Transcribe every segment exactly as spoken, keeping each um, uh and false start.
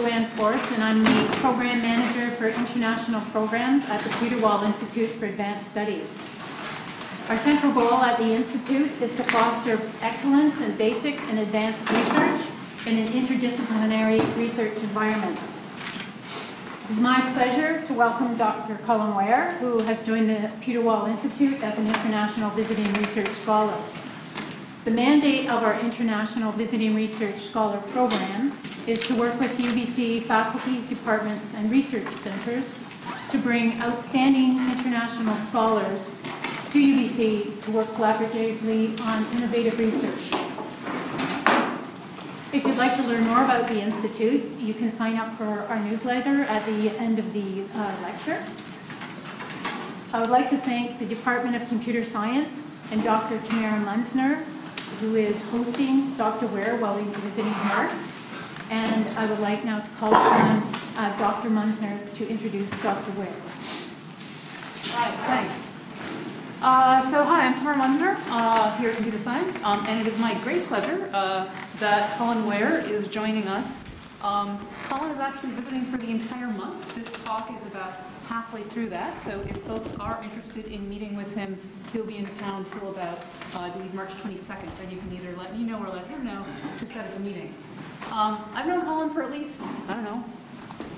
Joanne Forts, and I'm the Program Manager for International Programs at the Peter Wall Institute for Advanced Studies. Our central goal at the Institute is to foster excellence in basic and advanced research in an interdisciplinary research environment. It is my pleasure to welcome Doctor Colin Ware, who has joined the Peter Wall Institute as an International Visiting Research Scholar. The mandate of our International Visiting Research Scholar Program is to work with U B C faculties, departments, and research centers to bring outstanding international scholars to U B C to work collaboratively on innovative research. If you'd like to learn more about the Institute, you can sign up for our newsletter at the end of the uh, lecture. I would like to thank the Department of Computer Science and Doctor Tamara Munzner, who is hosting Doctor Ware while he's visiting her. And I would like now to call upon uh, Doctor Munzner to introduce Doctor Ware. Hi, thanks. Uh, so hi, I'm Tamara Munzner uh, here at Computer Science, um, and it is my great pleasure uh, that Colin Ware is joining us. Um, Colin is actually visiting for the entire month. This talk is about halfway through that, so if folks are interested in meeting with him, he'll be in town till about, uh, I believe, March twenty-second, and you can either let me know or let him know to set up a meeting. Um, I've known Colin for at least, I don't know,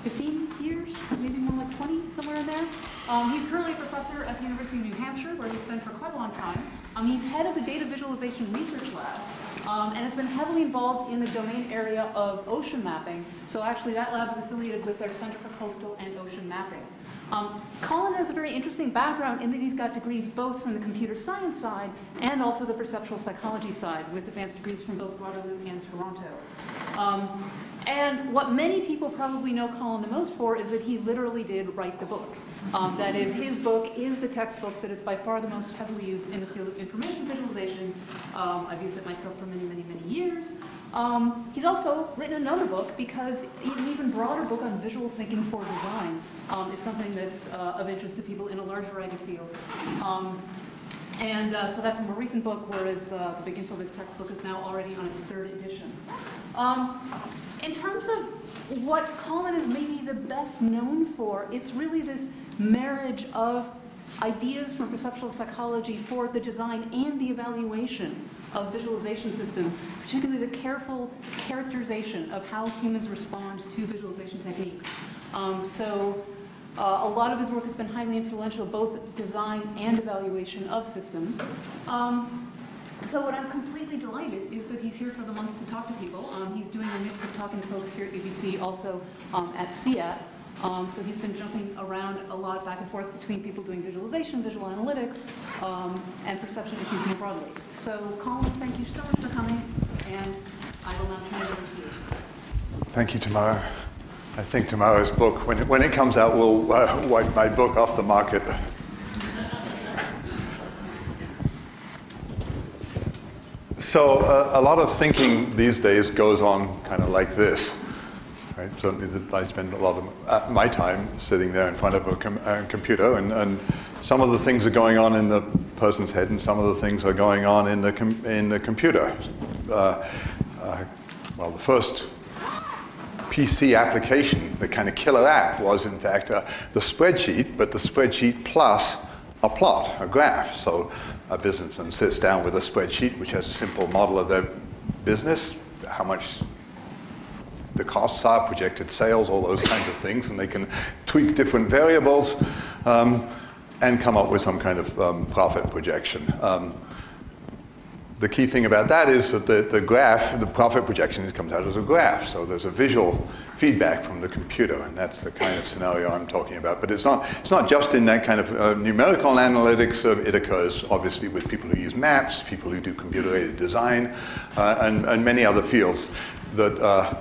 fifteen years, maybe more like twenty, somewhere in there. Um, he's currently a professor at the University of New Hampshire, where he's been for quite a long time. Um, he's head of the Data Visualization Research Lab, um, and has been heavily involved in the domain area of ocean mapping. So actually that lab is affiliated with our Center for Coastal and Ocean Mapping. Um, Colin has a very interesting background in that he's got degrees both from the computer science side and also the perceptual psychology side, with advanced degrees from both Waterloo and Toronto. Um, and what many people probably know Colin the most for is that he literally did write the book. Um, that is, his book is the textbook that is by far the most heavily used in the field of information visualization. Um, I've used it myself for many, many, many years. Um, he's also written another book, because an even broader book on visual thinking for design um, is something that's uh, of interest to people in a large variety of fields. Um, and uh, so that's a more recent book, whereas uh, the big InfoVis textbook is now already on its third edition. Um, in terms of what Colin is maybe the best known for, it's really this marriage of ideas from perceptual psychology for the design and the evaluation of visualization systems, particularly the careful characterization of how humans respond to visualization techniques. Um, so uh, a lot of his work has been highly influential, both design and evaluation of systems. Um, So what I'm completely delighted is that he's here for the month to talk to people. Um, he's doing a mix of talking to folks here at U B C, also um, at C I A T. Um, so he's been jumping around a lot back and forth between people doing visualization, visual analytics, um, and perception issues more broadly. So Colin, thank you so much for coming, and I will now turn it over to you. Thank you, Tamara. I think Tamara's book, when it, when it comes out, will uh, wipe my book off the market. So uh, a lot of thinking these days goes on kind of like this, right? Certainly I spend a lot of my time sitting there in front of a com uh, computer, and, and some of the things are going on in the person's head, and some of the things are going on in the, com in the computer. Uh, uh, well, the first P C application, the kind of killer app, was in fact uh, the spreadsheet, but the spreadsheet plus a plot, a graph. So a businessman sits down with a spreadsheet which has a simple model of their business, how much the costs are, projected sales, all those kinds of things, and they can tweak different variables um, and come up with some kind of um, profit projection. Um, the key thing about that is that the, the graph, the profit projection, comes out as a graph, so there's a visual feedback from the computer, and that's the kind of scenario I'm talking about. But it's not, it's not just in that kind of uh, numerical analytics. Uh, it occurs, obviously, with people who use maps, people who do computer-aided design, uh, and, and many other fields. That uh,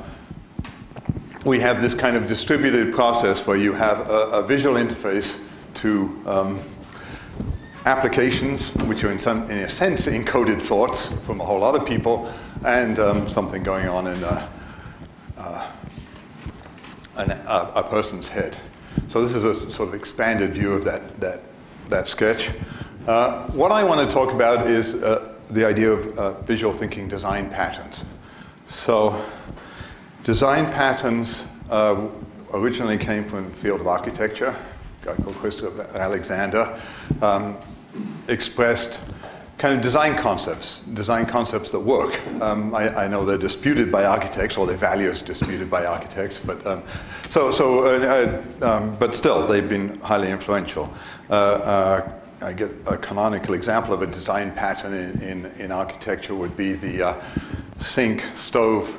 we have this kind of distributed process where you have a, a visual interface to um, applications, which are in, some, in a sense encoded thoughts from a whole lot of people, and um, something going on in uh, uh, An, a, a person's head. So this is a sort of expanded view of that, that, that sketch. Uh, what I want to talk about is uh, the idea of uh, visual thinking design patterns. So design patterns uh, originally came from the field of architecture, a guy called Christopher Alexander, um, expressed kind of design concepts, design concepts that work. Um, I, I know they're disputed by architects, or their value is disputed by architects, but um, so, so uh, uh, um, but still, they've been highly influential. Uh, uh, I guess a canonical example of a design pattern in, in, in architecture would be the uh, sink, stove,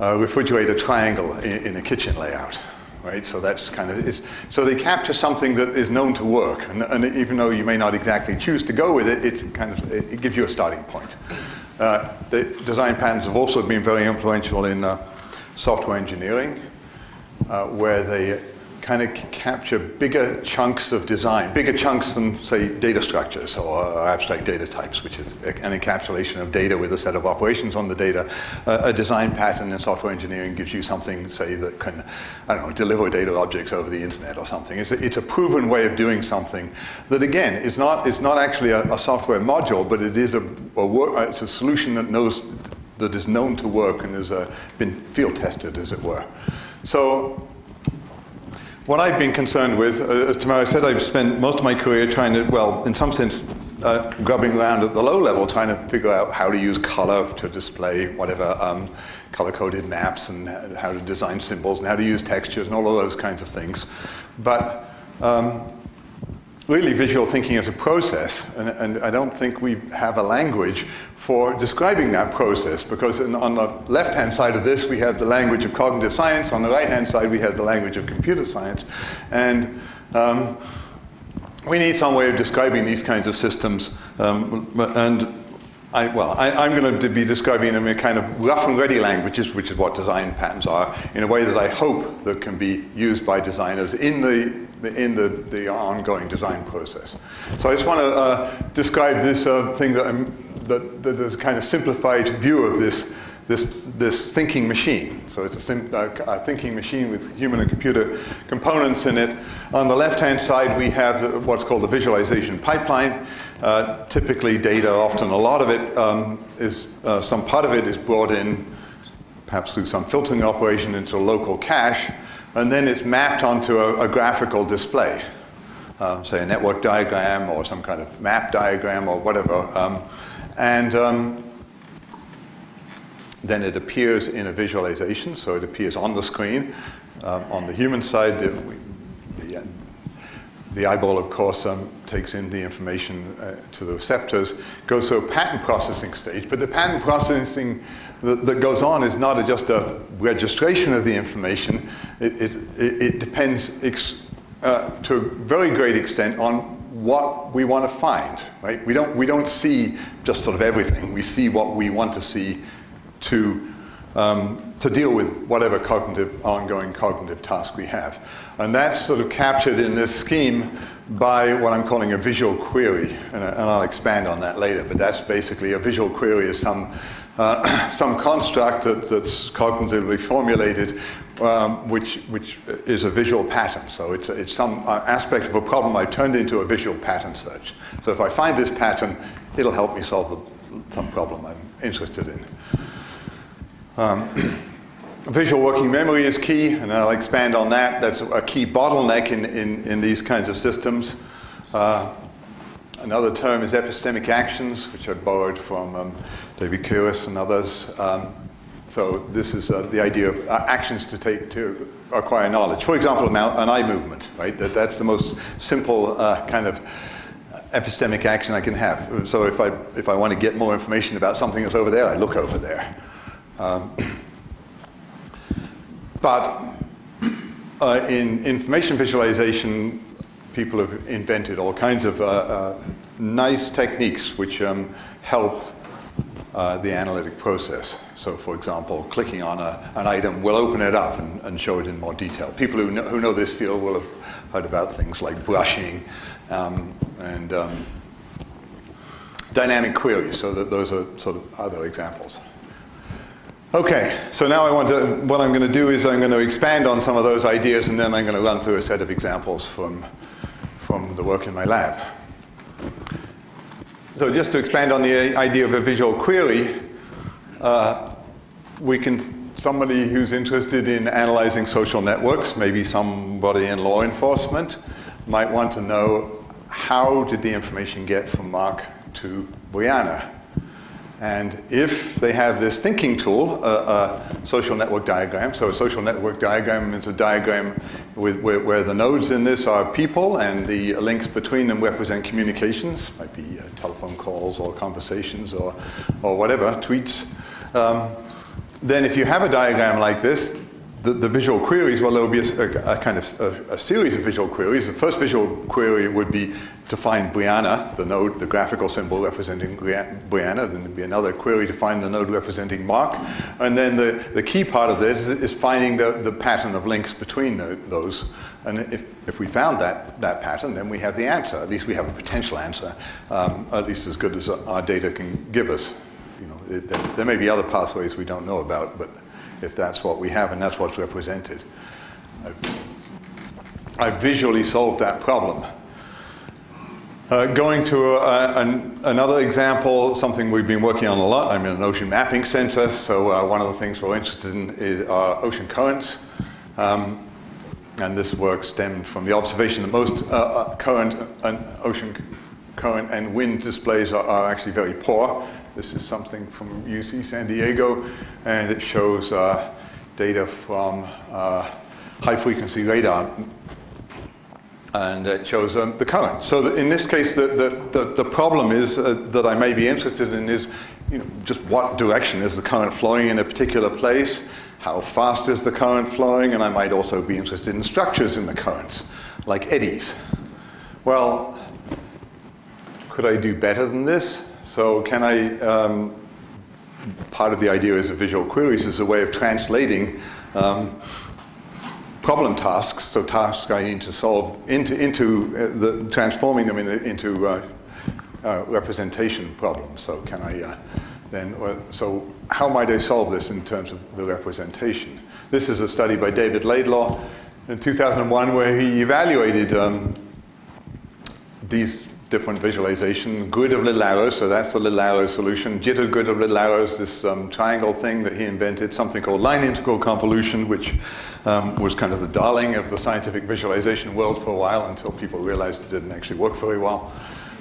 uh, refrigerator triangle in, in a kitchen layout. Right, so that's kind of it's, so they capture something that is known to work, and, and even though you may not exactly choose to go with it, it kind of it, it gives you a starting point. Uh, the design patterns have also been very influential in uh, software engineering, uh, where they kind of capture bigger chunks of design, bigger chunks than say data structures or abstract data types, which is an encapsulation of data with a set of operations on the data. Uh, a design pattern in software engineering gives you something, say, that can, I don't know, deliver data objects over the internet or something. It's a, it's a proven way of doing something that, again, is not it's not actually a, a software module, but it is a, a work, it's a solution that knows that is known to work and has uh, been field tested, as it were. So. What I've been concerned with, uh, as Tamara said, I've spent most of my career trying to, well, in some sense, uh, grubbing around at the low level, trying to figure out how to use color to display whatever um, color-coded maps, and how to design symbols, and how to use textures, and all of those kinds of things. But um, really, visual thinking is a process, and, and I don't think we have a language for describing that process, because in, on the left-hand side of this, we have the language of cognitive science. On the right-hand side, we have the language of computer science. And um, we need some way of describing these kinds of systems. Um, and I, well, I, I'm going to be describing them in kind of rough and ready languages, which is what design patterns are, in a way that I hope that can be used by designers in the in the, the ongoing design process. So I just want to uh, describe this uh, thing that I'm That, that is a kind of simplified view of this, this, this thinking machine. So it's a, sim, a, a thinking machine with human and computer components in it. On the left-hand side, we have what's called the visualization pipeline. Uh, typically data, often a lot of it, um, is uh, some part of it is brought in, perhaps through some filtering operation, into a local cache, and then it's mapped onto a, a graphical display, uh, say a network diagram or some kind of map diagram or whatever. Um, And um, then it appears in a visualization, so it appears on the screen. Um, on the human side, the, the, the eyeball, of course, um, takes in the information uh, to the receptors, goes through a pattern processing stage. But the pattern processing that, that goes on is not a, just a registration of the information. It, it, it depends ex, uh, to a very great extent on what we want to find, right? We don't, we don't see just sort of everything. We see what we want to see to, um, to deal with whatever cognitive, ongoing cognitive task we have. And that's sort of captured in this scheme by what I'm calling a visual query. And, and I'll expand on that later, but that's basically a visual query is some, uh, some construct that, that's cognitively formulated, Um, which, which is a visual pattern. So it's, it's some aspect of a problem I've turned into a visual pattern search. So if I find this pattern, it'll help me solve the, some problem I'm interested in. Um, visual working memory is key, and I'll expand on that. That's a key bottleneck in, in, in these kinds of systems. Uh, another term is epistemic actions, which I borrowed from um, David Kuris and others. Um, So this is uh, the idea of uh, actions to take to acquire knowledge. For example, an eye movement, right? That, that's the most simple uh, kind of epistemic action I can have. So if I, if I want to get more information about something that's over there, I look over there. Um, but uh, in information visualization, people have invented all kinds of uh, uh, nice techniques which um, help Uh, the analytic process. So, for example, clicking on a, an item will open it up and, and show it in more detail. People who know, who know this field will have heard about things like brushing um, and um, dynamic queries. So that those are sort of other examples. Okay, so now I want to, what I'm going to do is I'm going to expand on some of those ideas, and then I'm going to run through a set of examples from, from the work in my lab. So just to expand on the idea of a visual query, uh, we can somebody who's interested in analyzing social networks, maybe somebody in law enforcement, might want to know how did the information get from Mark to Brianna. And if they have this thinking tool, a, a social network diagram, so a social network diagram is a diagram with, where, where the nodes in this are people and the links between them represent communications, might be uh, telephone calls or conversations or, or whatever, tweets. Um, then if you have a diagram like this, the, the visual queries, well, there would be a, a, a kind of a, a series of visual queries. The first visual query would be to find Brianna, the node, the graphical symbol representing Brianna. Then there'd be another query to find the node representing Mark. And then the, the key part of this is, is finding the, the pattern of links between the, those. And if, if we found that, that pattern, then we have the answer. At least we have a potential answer, um, at least as good as our data can give us. You know, it, there, there may be other pathways we don't know about, but if that's what we have, and that's what's represented. I've, I visually solved that problem. Uh, going to a, an, another example, something we've been working on a lot. I'm in an ocean mapping center, so uh, one of the things we're interested in is our ocean currents. Um, and this work stemmed from the observation that most uh, current and ocean current and wind displays are, are actually very poor. This is something from U C San Diego, and it shows uh, data from uh, high-frequency radar, and it shows um, the current. So the, in this case, the, the, the, the problem is uh, that I may be interested in is, you know, just what direction is the current flowing in a particular place, how fast is the current flowing, and I might also be interested in structures in the currents, like eddies. Well, could I do better than this? So can I, um, part of the idea is of visual queries is a way of translating um, problem tasks, so tasks I need to solve, into, into uh, the, transforming them in, into uh, uh, representation problems. So can I uh, then, uh, so how might I solve this in terms of the representation? This is a study by David Laidlaw in two thousand one where he evaluated um, these different visualization, grid of little arrows, so that's the little arrow solution, jitter grid of little arrows, this um, triangle thing that he invented, something called line integral convolution, which um, was kind of the darling of the scientific visualization world for a while until people realized it didn't actually work very well.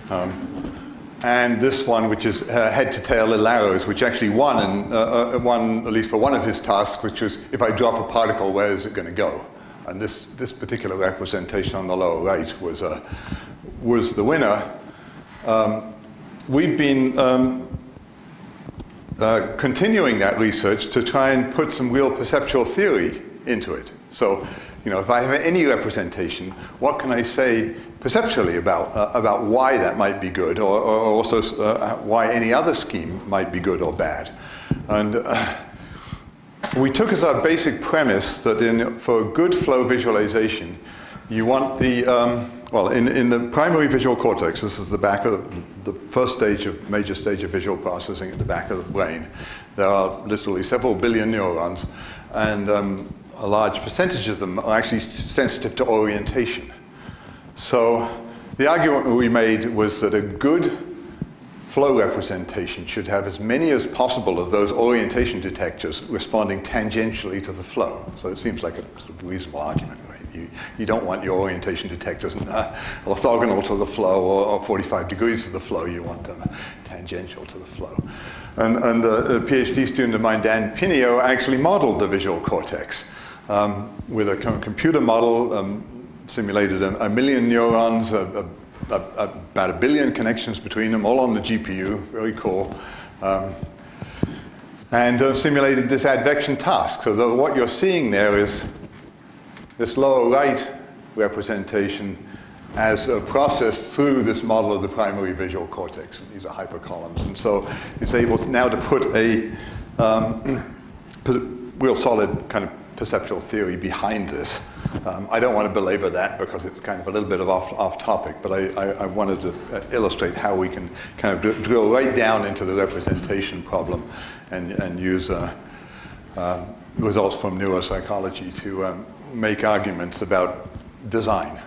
Um, and this one, which is uh, head-to-tail little arrows, which actually won, and, uh, uh, won, at least for one of his tasks, which was if I drop a particle, where is it going to go? And this, this particular representation on the lower right was a uh, was the winner. Um, we've been um, uh, continuing that research to try and put some real perceptual theory into it. So, you know, if I have any representation, what can I say perceptually about, uh, about why that might be good, or, or also uh, why any other scheme might be good or bad? And uh, we took as our basic premise that in, for a good flow visualization, you want the, um, well, in, in the primary visual cortex, this is the back of the, the first stage of, major stage of visual processing at the back of the brain. There are literally several billion neurons, and um, a large percentage of them are actually sensitive to orientation. So the argument we made was that a good flow representation should have as many as possible of those orientation detectors responding tangentially to the flow. So it seems like a sort of reasonable argument, right? You, you don't want your orientation detectors uh, orthogonal to the flow or, or forty-five degrees to the flow. You want them tangential to the flow. And, and uh, a PhD student of mine, Dan Pinio, actually modeled the visual cortex um, with a computer model, um, simulated a, a million neurons, a, a about a billion connections between them, all on the G P U, very cool, um, and uh, simulated this advection task. So the, what you're seeing there is this lower right representation as a process through this model of the primary visual cortex. And these are hypercolumns, and so it's able to now to put a um, real solid kind of perceptual theory behind this. Um, I don't want to belabor that because it's kind of a little bit of off, off topic, but I, I, I wanted to illustrate how we can kind of dr drill right down into the representation problem and, and use uh, uh, results from neuropsychology to um, make arguments about design.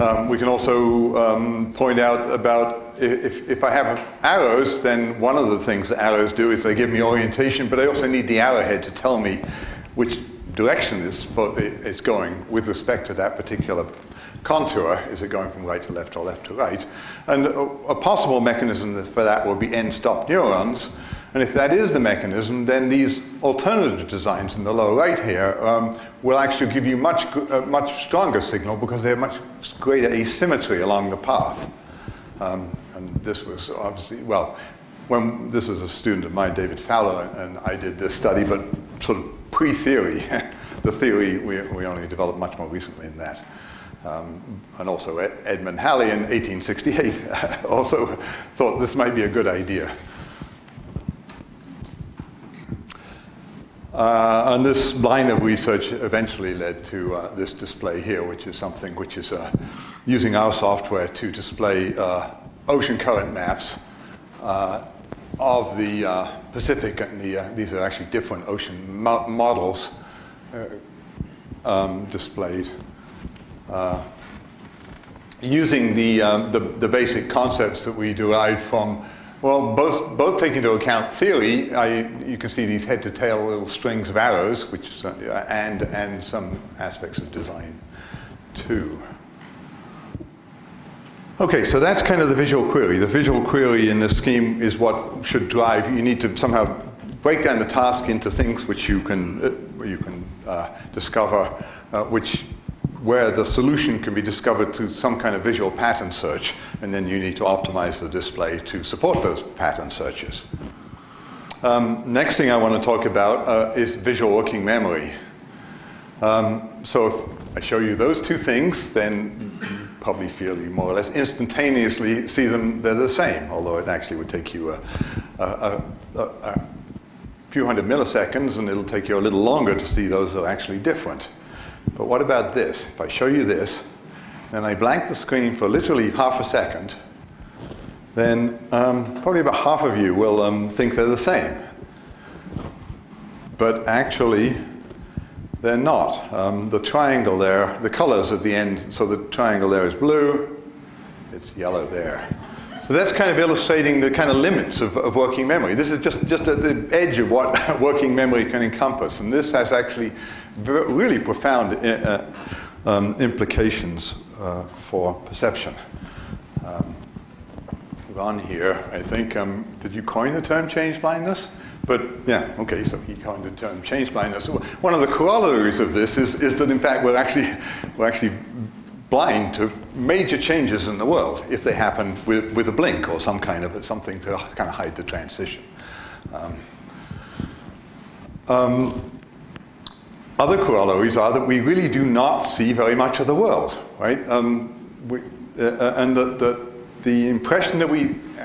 Um, we can also um, point out about if, if I have arrows, then one of the things that arrows do is they give me orientation, but I also need the arrowhead to tell me which direction it's going with respect to that particular contour. Is it going from right to left or left to right? And a, a possible mechanism for that would be end-stop neurons. And if that is the mechanism, then these alternative designs in the lower right here um, will actually give you much, uh, much stronger signal because they have much greater asymmetry along the path. Um, and this was obviously, well, when this is a student of mine, David Fowler, and I did this study, but sort of pre-theory. The theory we, we only developed much more recently than that. Um, and also Edmund Halley in eighteen sixty-eight also thought this might be a good idea. Uh, and this line of research eventually led to uh, this display here, which is something which is uh, using our software to display uh, ocean current maps uh, of the uh, Pacific. And the, uh, these are actually different ocean mo models uh, um, displayed. Uh, using the, um, the, the basic concepts that we derived from, well, both, both take into account theory. I, you can see these head-to-tail little strings of arrows, which uh, and, and some aspects of design, too. OK, so that's kind of the visual query. The visual query in this scheme is what should drive. You need to somehow break down the task into things which you can, uh, you can uh, discover, uh, which where the solution can be discovered through some kind of visual pattern search, and then you need to optimize the display to support those pattern searches. Um, next thing I want to talk about uh, is visual working memory. Um, so if I show you those two things, then you probably feel you more or less instantaneously see them, they're the same, although it actually would take you a, a, a, a few hundred milliseconds, and it'll take you a little longer to see those that are actually different. But what about this? If I show you this, then I blank the screen for literally half a second, then um, probably about half of you will um, think they're the same. But actually, they're not. Um, the triangle there, the colors at the end, so the triangle there is blue, it's yellow there. So that's kind of illustrating the kind of limits of, of working memory. This is just, just at the edge of what working memory can encompass. And this has actually really profound uh, um, implications uh, for perception. Um, Ron here, I think, um, did you coin the term change blindness? But yeah, okay, so he coined the term change blindness. One of the corollaries of this is, is that in fact we're actually, we're actually blind to major changes in the world if they happen with, with a blink or some kind of something to kind of hide the transition. Um, um, Other corollaries are that we really do not see very much of the world, right? Um, we, uh, and the, the, the impression that we, uh,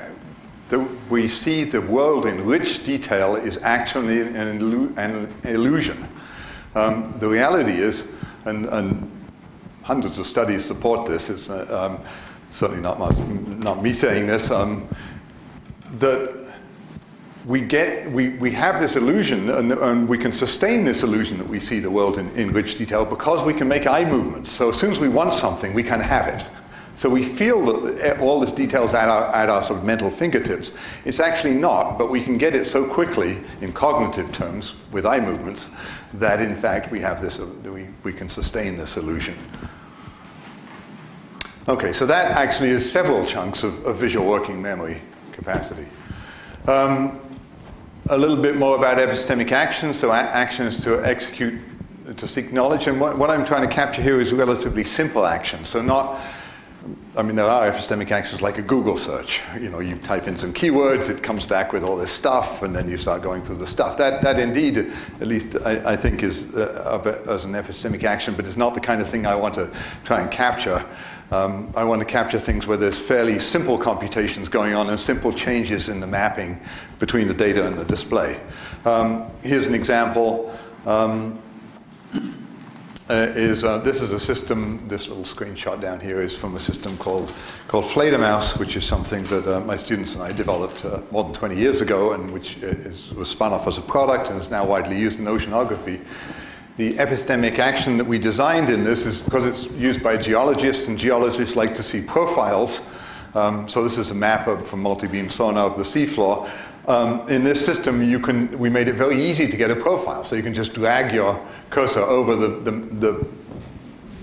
that we see the world in rich detail is actually an, illu an illusion. Um, the reality is, and, and hundreds of studies support this, it's uh, um, certainly not, much, not me saying this, um, that We, get, we, we have this illusion, and, and we can sustain this illusion that we see the world in, in rich detail because we can make eye movements. So as soon as we want something, we can have it. So we feel that all this detail's at our, at our sort of mental fingertips. It's actually not, but we can get it so quickly in cognitive terms with eye movements that, in fact, we, have this, we, we can sustain this illusion. OK, so that actually is several chunks of, of visual working memory capacity. Um, A little bit more about epistemic action, so actions to execute, to seek knowledge. And what, what I'm trying to capture here is relatively simple action. So not, I mean, there are epistemic actions like a Google search. You know, you type in some keywords, it comes back with all this stuff, and then you start going through the stuff. That, that indeed, at least I, I think, is uh, as an epistemic action, but it's not the kind of thing I want to try and capture. Um, I want to capture things where there's fairly simple computations going on and simple changes in the mapping between the data and the display. Um, here's an example. Um, uh, is, uh, this is a system, this little screenshot down here is from a system called, called Fledermaus, which is something that uh, my students and I developed uh, more than twenty years ago, and which is, was spun off as a product and is now widely used in oceanography. the epistemic action that we designed in this is because it's used by geologists, and geologists like to see profiles. Um, so this is a map of, from multi-beam sonar of the seafloor. Um, in this system, you can, we made it very easy to get a profile. So you can just drag your cursor over the, the, the,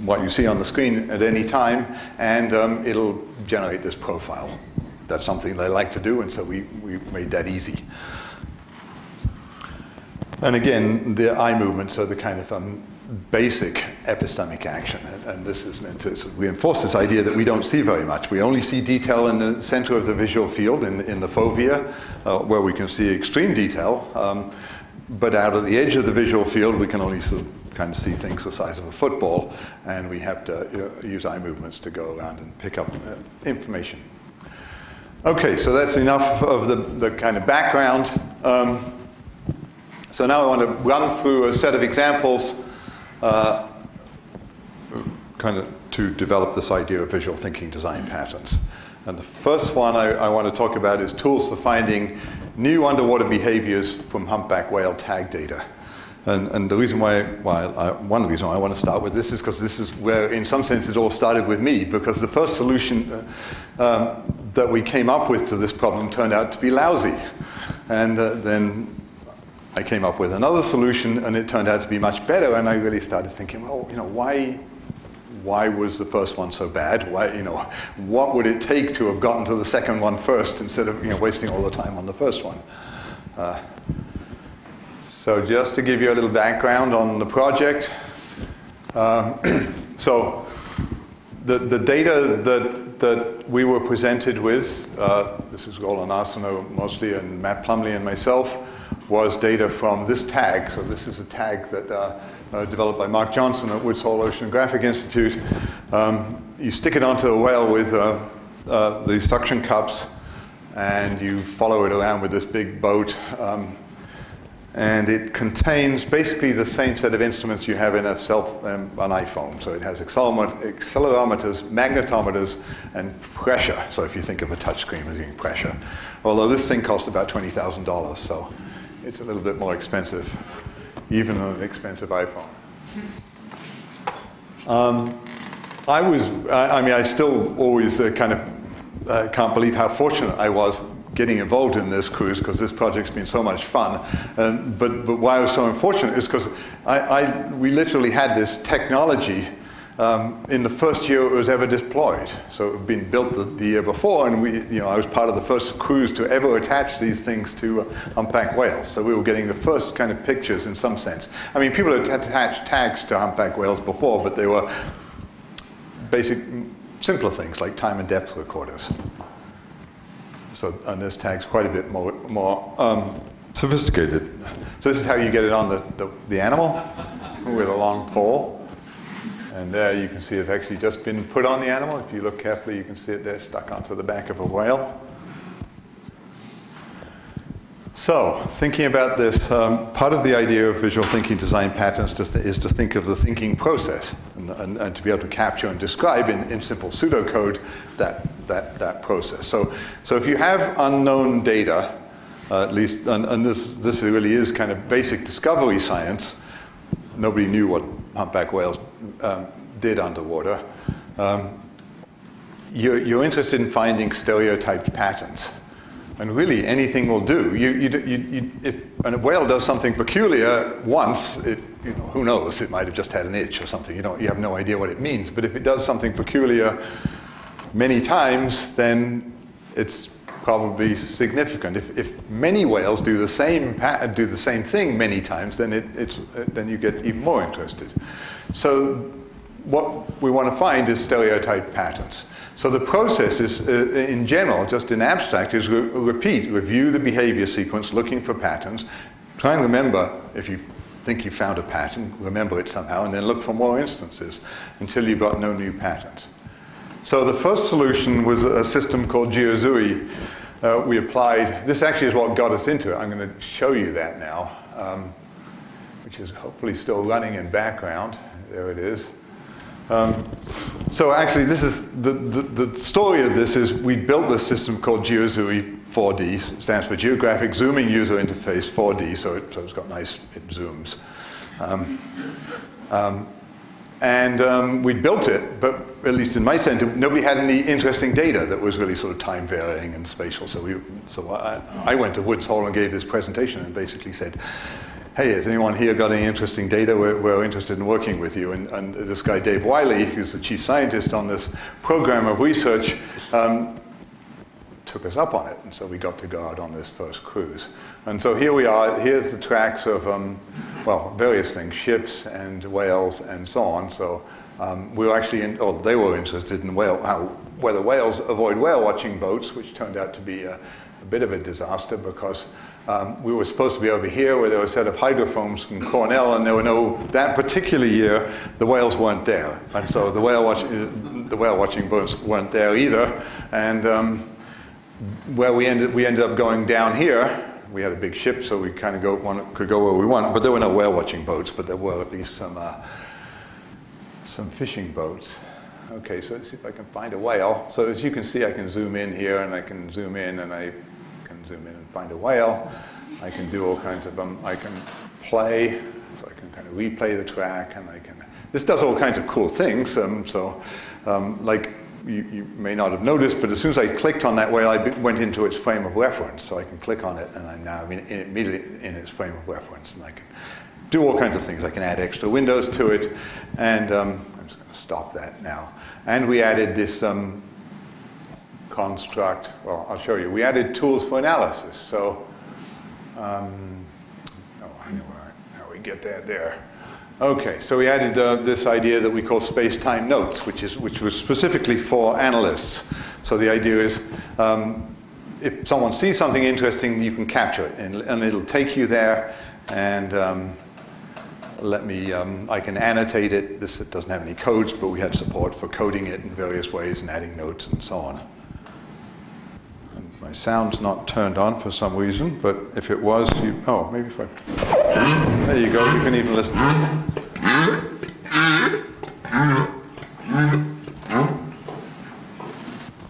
what you see on the screen at any time, and um, it'll generate this profile. That's something they like to do, and so we, we made that easy. And again, the eye movements are the kind of um, basic epistemic action. And, and this is meant to reinforce this idea that we don't see very much. We only see detail in the center of the visual field, in, in the fovea, uh, where we can see extreme detail. Um, but out at the edge of the visual field, we can only sort of kind of see things the size of a football. And we have to you know, use eye movements to go around and pick up uh, information. OK, so that's enough of the, the kind of background. Um, So now I want to run through a set of examples uh, kind of to develop this idea of visual thinking design patterns. And the first one I, I want to talk about is tools for finding new underwater behaviors from humpback whale tag data. And, and the reason why, why I, one reason why I want to start with this is because this is where, in some sense, it all started with me, because the first solution uh, um, that we came up with to this problem turned out to be lousy. And uh, then I came up with another solution, and it turned out to be much better. And I really started thinking, well, you know, why, why was the first one so bad? Why, you know, what would it take to have gotten to the second one first instead of you know, wasting all the time on the first one? Uh, so just to give you a little background on the project, um, so the the data that that we were presented with, uh, this is Roland Arsenault mostly, and Matt Plumlee and myself, was data from this tag. So this is a tag that uh, uh, developed by Mark Johnson at Woods Hole Oceanographic Institute. Um, you stick it onto a whale with uh, uh, the suction cups, and you follow it around with this big boat. Um, and it contains basically the same set of instruments you have in a self, um, an iPhone. So it has accelerometers, magnetometers, and pressure. So if you think of a touchscreen as being pressure. Although this thing cost about twenty thousand dollars, so it's a little bit more expensive, even on an expensive iPhone. Um, I was, I, I mean, I still always uh, kind of uh, can't believe how fortunate I was getting involved in this cruise, because this project's been so much fun. Um, but, but why I was so unfortunate is because I, I, we literally had this technology Um, in the first year it was ever deployed. So it had been built the, the year before, and we, you know, I was part of the first cruise to ever attach these things to uh, humpback whales. So we were getting the first kind of pictures in some sense. I mean, people had attached tags to humpback whales before, but they were basic, simpler things like time and depth recorders. So, and this tag's quite a bit more, more um, sophisticated. So this is how you get it on the, the, the animal with a long pole. And there you can see it's actually just been put on the animal. If you look carefully, you can see it there stuck onto the back of a whale. So thinking about this, um, part of the idea of visual thinking design patterns to th is to think of the thinking process and, and, and to be able to capture and describe in, in simple pseudocode that, that, that process. So, so if you have unknown data, uh, at least, and, and this, this really is kind of basic discovery science. Nobody knew what humpback whales Um, did underwater, um, you're, you're interested in finding stereotyped patterns. And really, anything will do. You, you, you, you, if a whale does something peculiar once, it, you know, who knows? It might have just had an itch or something. You don't, you have no idea what it means. But if it does something peculiar many times, then it's probably significant. If, if many whales do the same do the same thing many times, then it, it's, then you get even more interested. So what we want to find is stereotype patterns. So the process is, uh, in general, just in abstract, is re repeat, review the behavior sequence, looking for patterns. Try and remember, if you think you found a pattern, remember it somehow, and then look for more instances until you've got no new patterns. So the first solution was a system called GeoZui. Uh, we applied, this actually is what got us into it. I'm going to show you that now, um, which is hopefully still running in background. There it is. Um, so actually, this is the, the, the story of this is we built this system called GeoZui four D. It stands for Geographic Zooming User Interface four D, so, it, so it's got nice, it zooms. Um, um, and um, we built it, but at least in my center, nobody had any interesting data that was really sort of time varying and spatial. So, we, so I, I went to Woods Hole and gave this presentation and basically said, hey, has anyone here got any interesting data? We're, we're interested in working with you. And, and this guy, Dave Wiley, who's the chief scientist on this program of research, um, took us up on it. And so we got to go out on this first cruise. And so here we are. Here's the tracks of, um, well, various things, ships and whales and so on. So um, we were actually, in, oh, they were interested in whale, how, whether whales avoid whale watching boats, which turned out to be a, a bit of a disaster because Um, we were supposed to be over here where there were a set of hydrofoams from Cornell, and there were no, that particular year, the whales weren't there. And so the whale, watch, the whale watching boats weren't there either. And um, where we ended, we ended up going down here. We had a big ship, so we kind of go, wanted, could go where we wanted. But there were no whale watching boats, but there were at least some, uh, some fishing boats. Okay, so let's see if I can find a whale. So as you can see, I can zoom in here, and I can zoom in, and I zoom in and find a whale. I can do all kinds of them. Um, I can play, so I can kind of replay the track, and I can. This does all kinds of cool things. Um, so, um, like you, you may not have noticed, but as soon as I clicked on that whale, I went into its frame of reference. So I can click on it, and I'm now in, in, immediately in its frame of reference, and I can do all kinds of things. I can add extra windows to it, and um, I'm just going to stop that now. And we added this. Um, construct, well, I'll show you. We added tools for analysis. So, um, oh, I know how we get that there. Okay, so we added uh, this idea that we call space-time notes, which is which was specifically for analysts. So the idea is, um, if someone sees something interesting, you can capture it, and, and it'll take you there. And um, let me, um, I can annotate it. This it doesn't have any codes, but we had support for coding it in various ways and adding notes and so on. My sound's not turned on for some reason, but if it was, you, oh, maybe if I, there you go, you can even listen.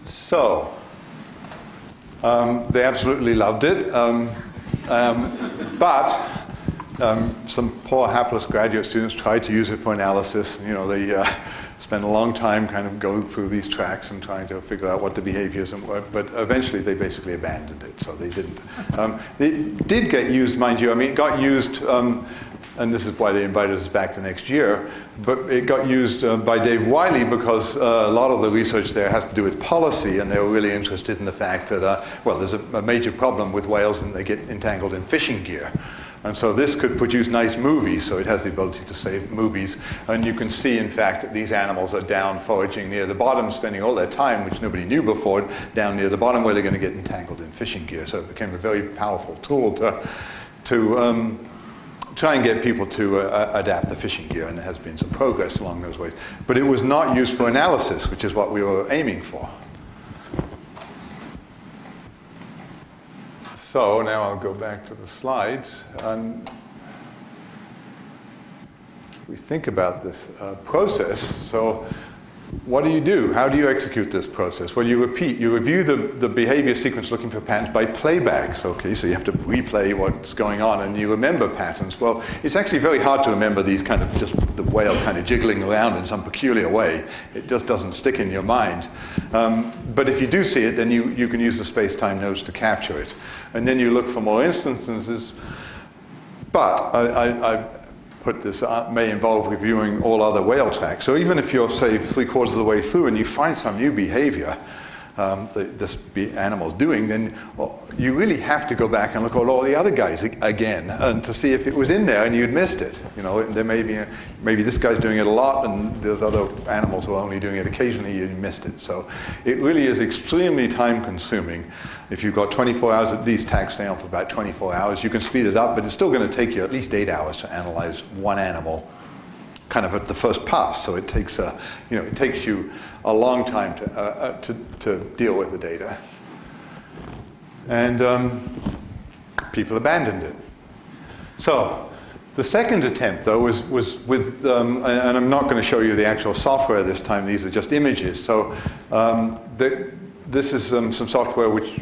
So, um, they absolutely loved it, um, um, but um, some poor hapless graduate students tried to use it for analysis, you know, they, uh, spent a long time kind of going through these tracks and trying to figure out what the behaviors and what, but eventually they basically abandoned it, so they didn't. Um, it did get used, mind you, I mean, it got used, um, and this is why they invited us back the next year, but it got used uh, by Dave Wiley because uh, a lot of the research there has to do with policy, and they were really interested in the fact that, uh, well, there's a, a major problem with whales and they get entangled in fishing gear. And so this could produce nice movies, so it has the ability to save movies. And you can see, in fact, that these animals are down foraging near the bottom, spending all their time, which nobody knew before, down near the bottom where they're going to get entangled in fishing gear. So it became a very powerful tool to, to um, try and get people to uh, adapt the fishing gear, and there has been some progress along those ways. But it was not used for analysis, which is what we were aiming for. So now I'll go back to the slides. And if we think about this uh, process, so what do you do? How do you execute this process? Well, you repeat. You review the, the behavior sequence looking for patterns by playbacks. Okay, so you have to replay what's going on, and you remember patterns. Well, it's actually very hard to remember these kind of just the whale kind of jiggling around in some peculiar way. It just doesn't stick in your mind. Um, but if you do see it, then you, you can use the space-time nodes to capture it. And then you look for more instances. But I... I, I put this up, may involve reviewing all other whale tracks. So even if you're, say, three quarters of the way through and you find some new behavior um, that this animal's doing, then well, you really have to go back and look at all the other guys again and to see if it was in there and you'd missed it. You know, there may be a, maybe this guy's doing it a lot and there's other animals who are only doing it occasionally, you missed it. So it really is extremely time-consuming. If you've got twenty-four hours, these tags stay on for about twenty-four hours. You can speed it up, but it's still going to take you at least eight hours to analyze one animal, kind of at the first pass. So it takes a, you know, it takes you a long time to uh, to, to deal with the data. And um, people abandoned it. So the second attempt, though, was was with, um, and I'm not going to show you the actual software this time. These are just images. So um, the, this is um, some software which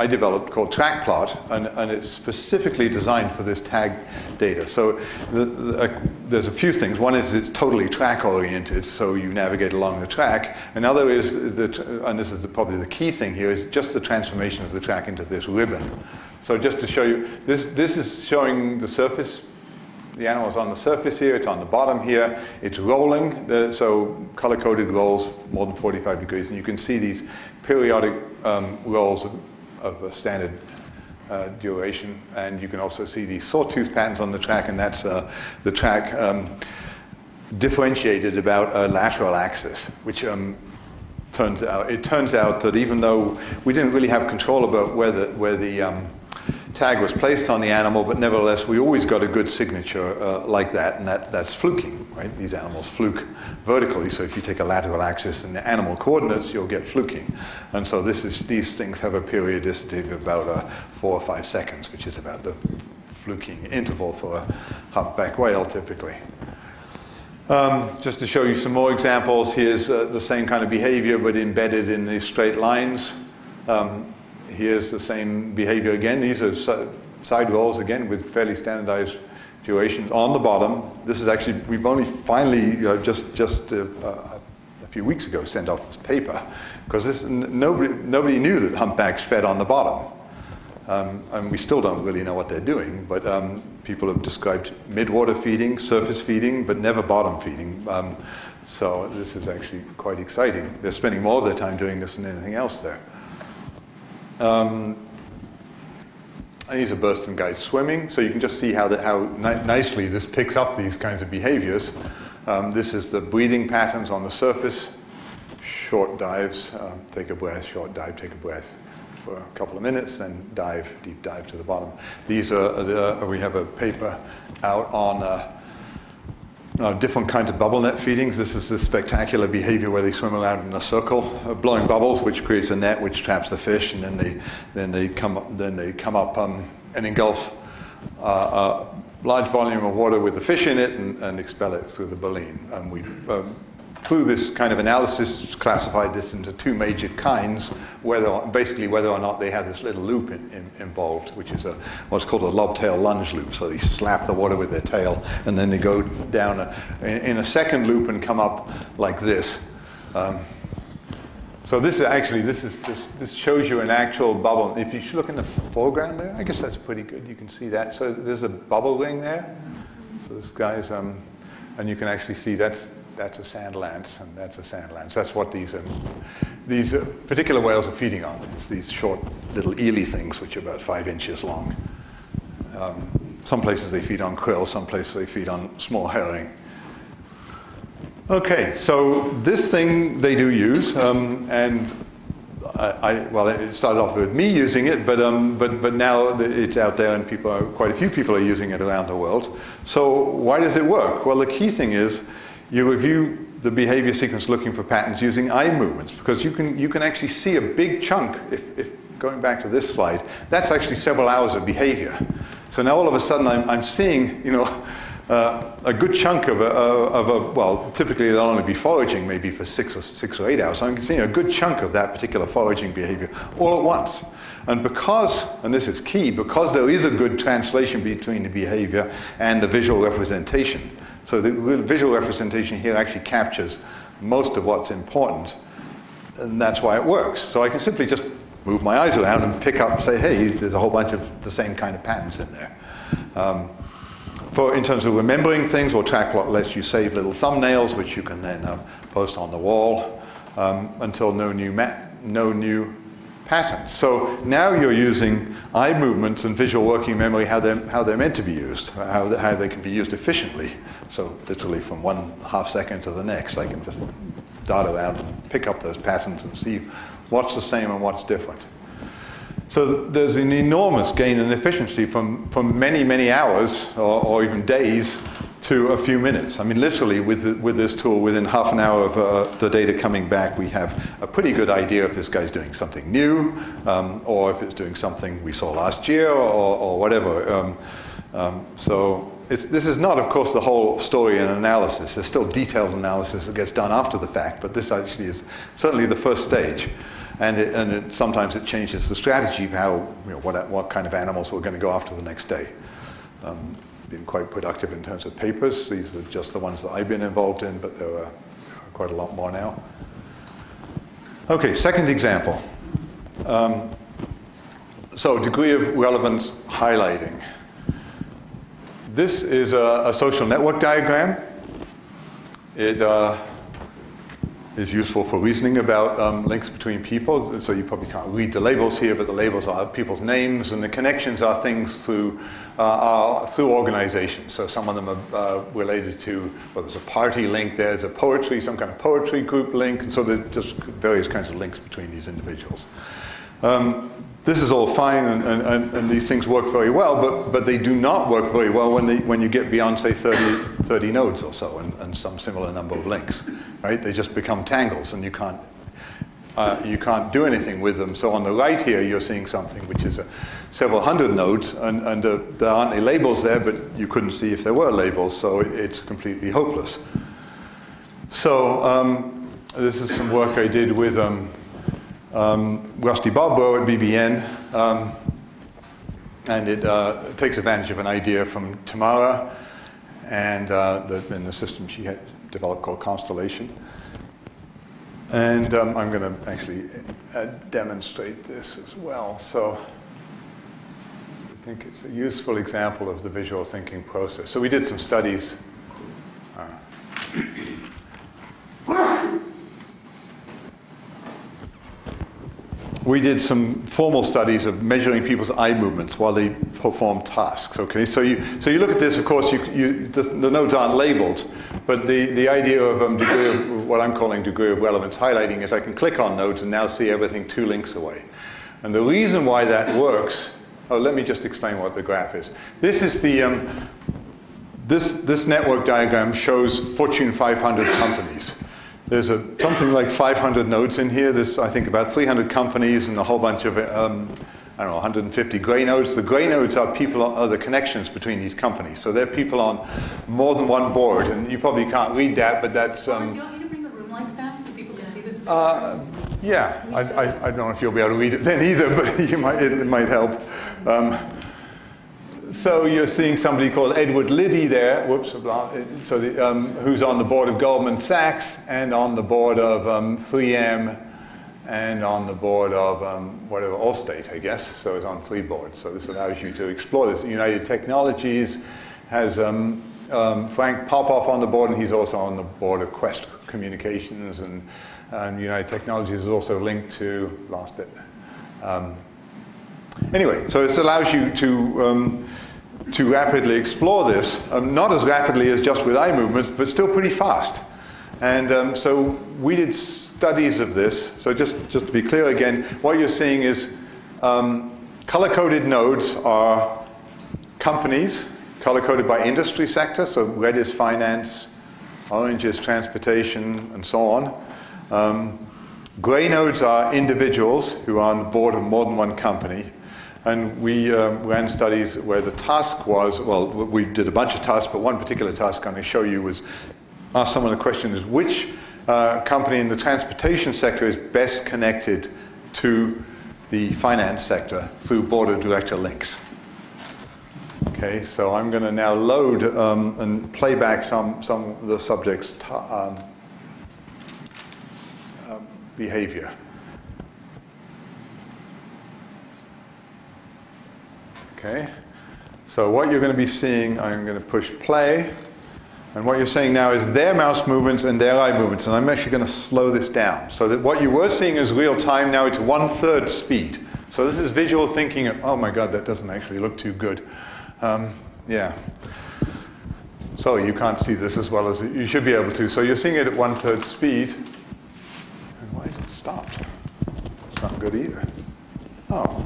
I developed called TrackPlot, and, and it's specifically designed for this tag data. So the, the, uh, there's a few things. One is it's totally track-oriented, so you navigate along the track. Another is, that, and this is the, probably the key thing here, is just the transformation of the track into this ribbon. So just to show you, this, this is showing the surface. The animal's on the surface here, it's on the bottom here, it's rolling, uh, so color-coded rolls more than forty-five degrees, and you can see these periodic um, rolls of, of a standard uh, duration, and you can also see the sawtooth patterns on the track, and that's uh, the track um, differentiated about a lateral axis, which um, turns out it turns out that even though we didn't really have control about where the where the um, tag was placed on the animal, but nevertheless we always got a good signature uh, like that, and that that's fluking, right? These animals fluke vertically, so if you take a lateral axis and the animal coordinates, you'll get fluking. And so this is these things have a periodicity of about uh, four or five seconds, which is about the fluking interval for a humpback whale typically. Um, just to show you some more examples, here's uh, the same kind of behavior but embedded in these straight lines. Um, here's the same behavior again. These are side rolls again with fairly standardized durations on the bottom. This is actually, we've only finally uh, just, just uh, uh, a few weeks ago sent off this paper, because this, n nobody, nobody knew that humpbacks fed on the bottom. Um, and we still don't really know what they're doing, but um, people have described mid-water feeding, surface feeding, but never bottom feeding. Um, so this is actually quite exciting. They're spending more of their time doing this than anything else there. Um, and these are Burston guys swimming, so you can just see how, the, how ni nicely this picks up these kinds of behaviors. Um, this is the breathing patterns on the surface, short dives, um, take a breath, short dive, take a breath for a couple of minutes, then dive, deep dive to the bottom. These are the, we have a paper out on uh, uh, different kinds of bubble net feedings. This is this spectacular behavior where they swim around in a circle, uh, blowing bubbles, which creates a net which traps the fish, and then they then they come up, then they come up um, and engulf uh, a large volume of water with the fish in it, and, and expel it through the baleen. And we. Um, Through this kind of analysis, classified this into two major kinds, whether basically whether or not they have this little loop in, in, involved, which is a, what's called a lobtail lunge loop. So they slap the water with their tail, and then they go down a, in, in a second loop and come up like this. Um, so this is actually this is this, this shows you an actual bubble. If you look in the foreground there, I guess that's pretty good. You can see that. So there's a bubble ring there. So this guy's um, and you can actually see that's. That's a sand lance, and that's a sand lance. That's what these um, these uh, particular whales are feeding on. It's these short little eely things, which are about five inches long. Um, some places they feed on krill, some places they feed on small herring. Okay, so this thing they do use, um, and I, I, well, it started off with me using it, but um, but but now it's out there, and people, are, quite a few people, are using it around the world. So why does it work? Well, the key thing is. You review the behavior sequence looking for patterns using eye movements, because you can, you can actually see a big chunk, if, if going back to this slide, that's actually several hours of behavior. So now all of a sudden I'm, I'm seeing, you know, uh, a good chunk of a, of a, well, typically they'll only be foraging maybe for six or, six or eight hours. So I'm seeing a good chunk of that particular foraging behavior all at once. And because, and this is key, because there is a good translation between the behavior and the visual representation. So the visual representation here actually captures most of what's important, and that's why it works. So I can simply just move my eyes around and pick up and say, hey, there's a whole bunch of the same kind of patterns in there. Um, for, in terms of remembering things, well, TrackPlot lets you save little thumbnails, which you can then uh, post on the wall um, until no new, no new patterns. So now you're using eye movements and visual working memory, how they're, how they're meant to be used, how, how they can be used efficiently. So literally from one half second to the next, I can just dart around and pick up those patterns and see what's the same and what's different. So there's an enormous gain in efficiency from, from many, many hours or, or even days to a few minutes. I mean, literally with, the, with this tool, within half an hour of uh, the data coming back, we have a pretty good idea if this guy's doing something new um, or if it's doing something we saw last year or, or whatever. Um, um, so. It's, this is not, of course, the whole story and analysis. There's still detailed analysis that gets done after the fact, but this actually is certainly the first stage. and it, and it, sometimes it changes the strategy of how, you know, what, what kind of animals we're going to go after the next day. Um, been quite productive in terms of papers. These are just the ones that I've been involved in, but there are quite a lot more now. Okay, second example. Um, so degree of relevance highlighting. This is a, a social network diagram. It uh, is useful for reasoning about um, links between people. So you probably can't read the labels here, but the labels are people's names, and the connections are things through uh, are through organizations. So some of them are uh, related to, well, there's a party link, there's a poetry, some kind of poetry group link, and so there's just various kinds of links between these individuals. Um, This is all fine, and, and, and these things work very well, but, but they do not work very well when, they, when you get beyond, say, thirty, thirty nodes or so, and, and some similar number of links, right? They just become tangles, and you can't, uh, you can't do anything with them. So on the right here, you're seeing something which is a, several hundred nodes, and, and uh, there aren't any labels there, but you couldn't see if there were labels, so it, it's completely hopeless. So um, this is some work I did with... Um, Um, Rusty Bobrow at B B N, um, and it uh, takes advantage of an idea from Tamara and uh, the, in the system she had developed called Constellation. And um, I'm going to actually uh, demonstrate this as well. So I think it's a useful example of the visual thinking process. So we did some studies. Uh, We did some formal studies of measuring people's eye movements while they perform tasks. Okay, so you so you look at this. Of course, you, you, the, the nodes aren't labeled, but the the idea of um, degree of, what I'm calling degree of relevance highlighting is I can click on nodes and now see everything two links away. And the reason why that works. Oh, let me just explain what the graph is. This is the um, this this network diagram shows Fortune five hundred companies. There's a, something like five hundred nodes in here. There's, I think, about three hundred companies and a whole bunch of, um, I don't know, one hundred fifty gray nodes. The gray nodes are people, are the connections between these companies. So they're people on more than one board. And you probably can't read that, but that's... Um, do you want me to bring the room lights down so people can see this? Uh, yeah. I, I, I don't know if you'll be able to read it then either, but you might, it, it might help. Um, So you're seeing somebody called Edward Liddy there, whoops, so the, um, who's on the board of Goldman Sachs and on the board of um, three M and on the board of um, whatever, Allstate, I guess. So it's on three boards. So this allows you to explore this. United Technologies has um, um, Frank Popoff on the board, and he's also on the board of Quest Communications. And, and United Technologies is also linked to, lost it. Um, Anyway, so this allows you to, um, to rapidly explore this, um, not as rapidly as just with eye movements, but still pretty fast. And um, so we did studies of this. So just, just to be clear again, what you're seeing is um, color-coded nodes are companies, color-coded by industry sector. So red is finance, orange is transportation, and so on. Um, gray nodes are individuals who are on the board of more than one company. And we um, ran studies where the task was, well, we did a bunch of tasks, but one particular task I'm going to show you was ask someone the question is, which uh, company in the transportation sector is best connected to the finance sector through board of director links? Okay, so I'm going to now load um, and play back some, some of the subject's ta um, uh, behavior. Okay, so what you're going to be seeing, I'm going to push play, and what you're seeing now is their mouse movements and their eye movements, and I'm actually going to slow this down so that what you were seeing is real time, now it's one-third speed. So this is visual thinking of, oh my god, that doesn't actually look too good. Um, yeah. So you can't see this as well as you should be able to. So you're seeing it at one-third speed. And why is it stopped? It's not good either. Oh.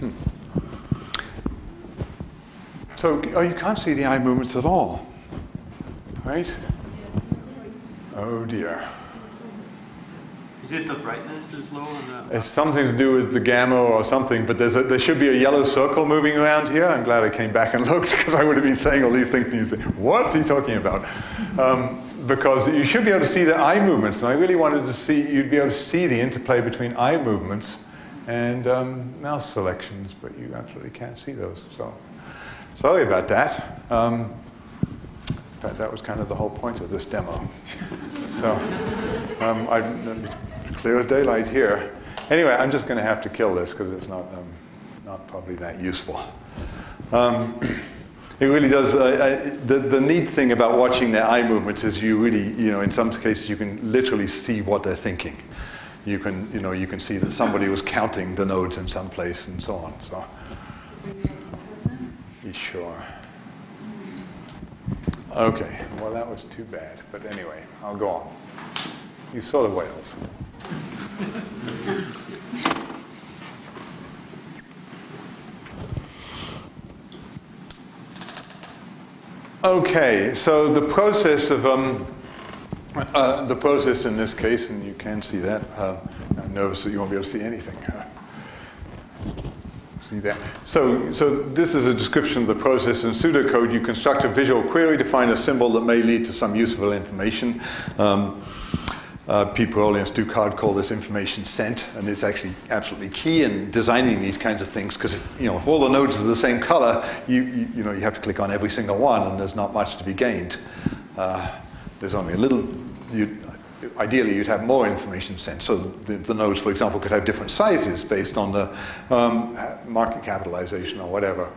Hmm. So, oh, you can't see the eye movements at all, right? Oh dear. Is it the brightness is low? Or the... It's something to do with the gamma or something, but there's a, there should be a yellow circle moving around here. I'm glad I came back and looked, because I would have been saying all these things and you'd think, what's he talking about? Um, because you should be able to see the eye movements, and I really wanted to see, you'd be able to see the interplay between eye movements and um, mouse selections, but you absolutely can't see those. So sorry about that. Um, in fact, that was kind of the whole point of this demo. So um, I'm clear as daylight here. Anyway, I'm just going to have to kill this because it's not um, not probably that useful. Um, It really does. Uh, I, the, the neat thing about watching their eye movements is you really, you know, in some cases you can literally see what they're thinking. You can, you know, you can see that somebody was counting the nodes in some place and so on. So, be sure. Okay. Well, that was too bad. But anyway, I'll go on. You saw the whales. Okay, so the process of um, uh, the process in this case, and you can see that. Uh, I'm nervous that you won't be able to see anything. Uh, see that? So, so this is a description of the process in pseudocode. You construct a visual query to find a symbol that may lead to some useful information. Um, Uh, Peter Wall and Stu Card call this information scent, and it's actually absolutely key in designing these kinds of things, because if, you know, if all the nodes are the same color, you, you, you know, you have to click on every single one, and there's not much to be gained. Uh, there's only a little. You, ideally, you'd have more information scent. So the, the nodes, for example, could have different sizes based on the um, market capitalization or whatever.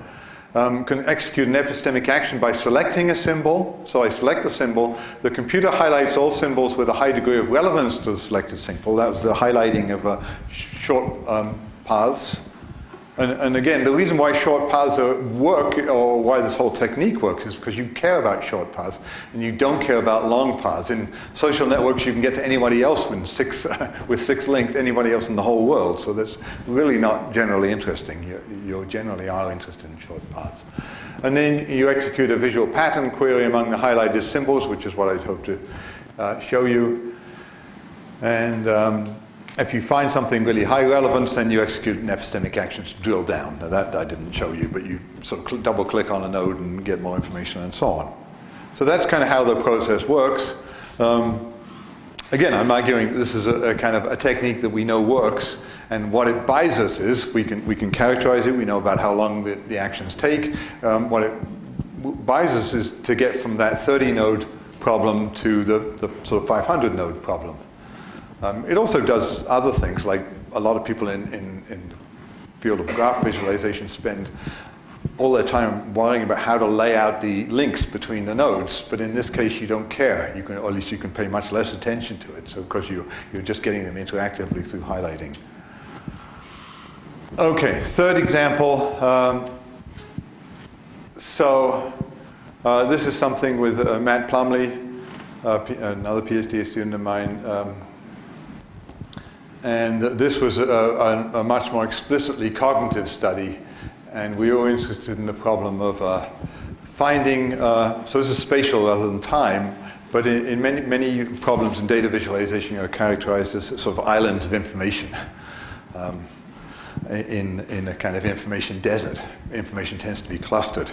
Um, can execute an epistemic action by selecting a symbol. So I select the symbol. The computer highlights all symbols with a high degree of relevance to the selected symbol. That was the highlighting of uh, short um, paths. And, and again, the reason why short paths work, or why this whole technique works, is because you care about short paths, and you don't care about long paths. In social networks, you can get to anybody else with six, with six links, anybody else in the whole world. So that's really not generally interesting. You, you generally are interested in short paths. And then you execute a visual pattern query among the highlighted symbols, which is what I'd hope to uh, show you. And... Um, If you find something really high relevance, then you execute an epistemic action to drill down. Now that I didn't show you, but you sort of double-click on a node and get more information and so on. So that's kind of how the process works. Um, again, I'm arguing this is a, a kind of a technique that we know works, and what it buys us is we can we can characterize it. We know about how long the, the actions take. Um, what it buys us is to get from that thirty node problem to the, the sort of five hundred node problem. Um, it also does other things, like a lot of people in, in, in the field of graph visualization spend all their time worrying about how to lay out the links between the nodes, but in this case you don't care, you can, or at least you can pay much less attention to it, so because you, you're just getting them interactively through highlighting. Okay, third example. Um, so uh, this is something with uh, Matt Plumlee, uh, another PhD student of mine. Um, And this was a, a, a much more explicitly cognitive study, and we were interested in the problem of uh, finding, uh, so this is spatial rather than time, but in, in many, many problems in data visualization are characterized as sort of islands of information um, in, in a kind of information desert. Information tends to be clustered.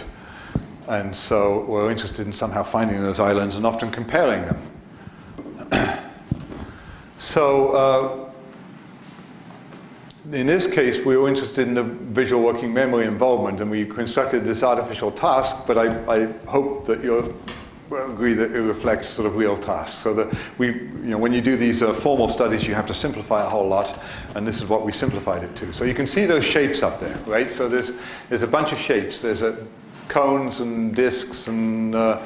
And so we're interested in somehow finding those islands and often comparing them. So, uh, in this case, we were interested in the visual working memory involvement, and we constructed this artificial task, but I, I hope that you'll agree that it reflects sort of real tasks. So that we, you know, when you do these uh, formal studies, you have to simplify a whole lot, and this is what we simplified it to. So you can see those shapes up there, right? So there's, there's a bunch of shapes. There's uh, cones and discs and uh,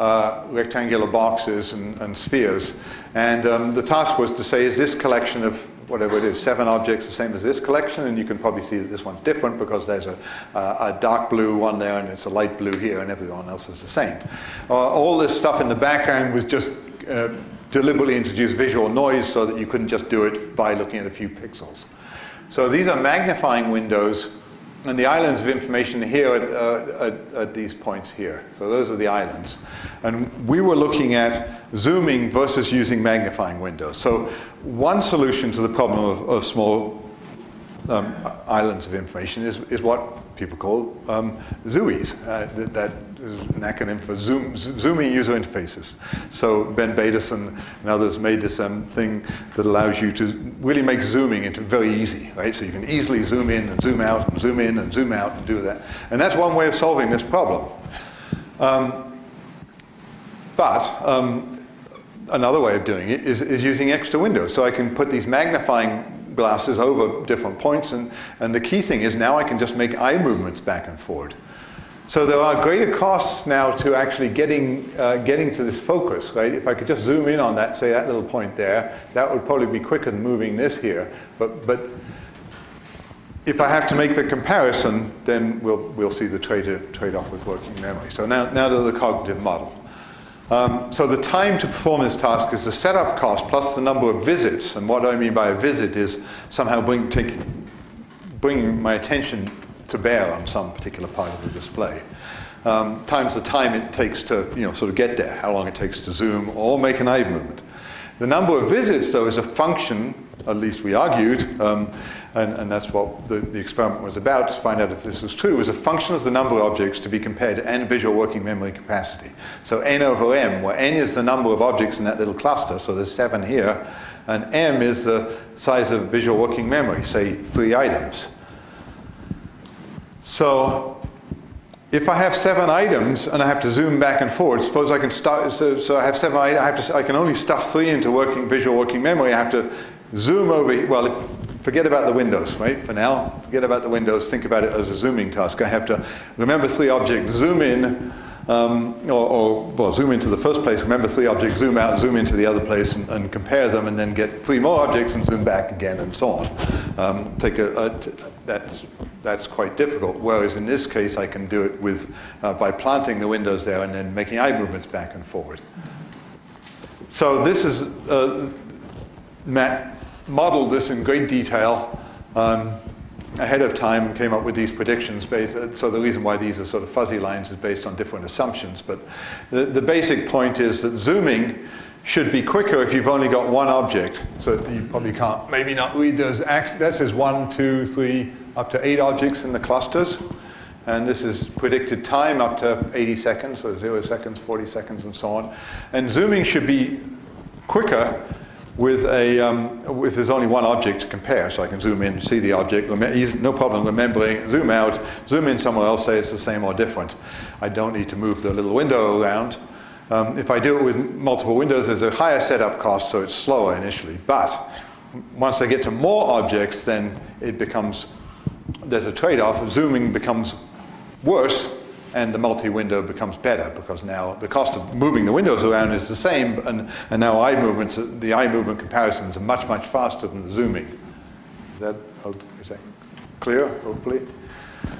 Uh, rectangular boxes and, and spheres. And um, the task was to say, is this collection of whatever it is, seven objects, the same as this collection? And you can probably see that this one's different because there's a, uh, a dark blue one there and it's a light blue here and everyone else is the same. Uh, all this stuff in the background was just uh, deliberately introduced visual noise so that you couldn't just do it by looking at a few pixels. So these are magnifying windows and the islands of information here at, uh, at, at these points here. So those are the islands. And we were looking at zooming versus using magnifying windows. So one solution to the problem of, of small um, islands of information is, is what people call um, ZUIs. Uh, that, that is an acronym for zoom, Zooming User Interfaces. So Ben Baderson and others made this um, thing that allows you to really make zooming into very easy, right? So you can easily zoom in and zoom out and zoom in and zoom out and do that. And that's one way of solving this problem. Um, but um, another way of doing it is, is using extra windows. So I can put these magnifying glasses over different points, and, and the key thing is now I can just make eye movements back and forward. So there are greater costs now to actually getting, uh, getting to this focus, right? If I could just zoom in on that, say that little point there, that would probably be quicker than moving this here. But, but if I have to make the comparison, then we'll, we'll see the trade, trade-off with working memory. So now, now to the cognitive model. Um, so the time to perform this task is the setup cost plus the number of visits. And what I mean by a visit is somehow bring, take, bringing my attention to bear on some particular part of the display, um, times the time it takes to, you know, sort of get there, how long it takes to zoom or make an eye movement. The number of visits, though, is a function, at least we argued, um, and, and that's what the, the experiment was about, to find out if this was true, was a function of the number of objects to be compared to n visual working memory capacity. So n over m, where n is the number of objects in that little cluster, so there's seven here, and m is the size of visual working memory, say three items. So if I have seven items and I have to zoom back and forward, suppose I can start, so, so I have seven I have to I can only stuff three into working visual working memory. I have to zoom over, well, if, forget about the windows, right? For now, forget about the windows, think about it as a zooming task. I have to remember three objects, zoom in, um, or, or well, zoom into the first place, remember three objects, zoom out, zoom into the other place, and, and compare them, and then get three more objects and zoom back again, and so on. Um, take a, a t that's That's quite difficult, whereas in this case I can do it with, uh, by planting the windows there and then making eye movements back and forward. So this is, uh, Matt modeled this in great detail um, ahead of time and came up with these predictions. Based, uh, so the reason why these are sort of fuzzy lines is based on different assumptions, but the, the basic point is that zooming should be quicker if you've only got one object. So you probably can't, maybe not read those axes. That says one, two, three, up to eight objects in the clusters. And this is predicted time up to eighty seconds, so zero seconds, forty seconds, and so on. And zooming should be quicker with a, um, if there's only one object to compare. So I can zoom in, see the object, no problem remembering, zoom out, zoom in somewhere else, say it's the same or different. I don't need to move the little window around. Um, if I do it with multiple windows, there's a higher setup cost, so it's slower initially. But once I get to more objects, then it becomes, there's a trade-off. Zooming becomes worse, and the multi-window becomes better, because now the cost of moving the windows around is the same, and, and now eye movements, the eye movement comparisons are much, much faster than the zooming. Is that, is that clear, hopefully?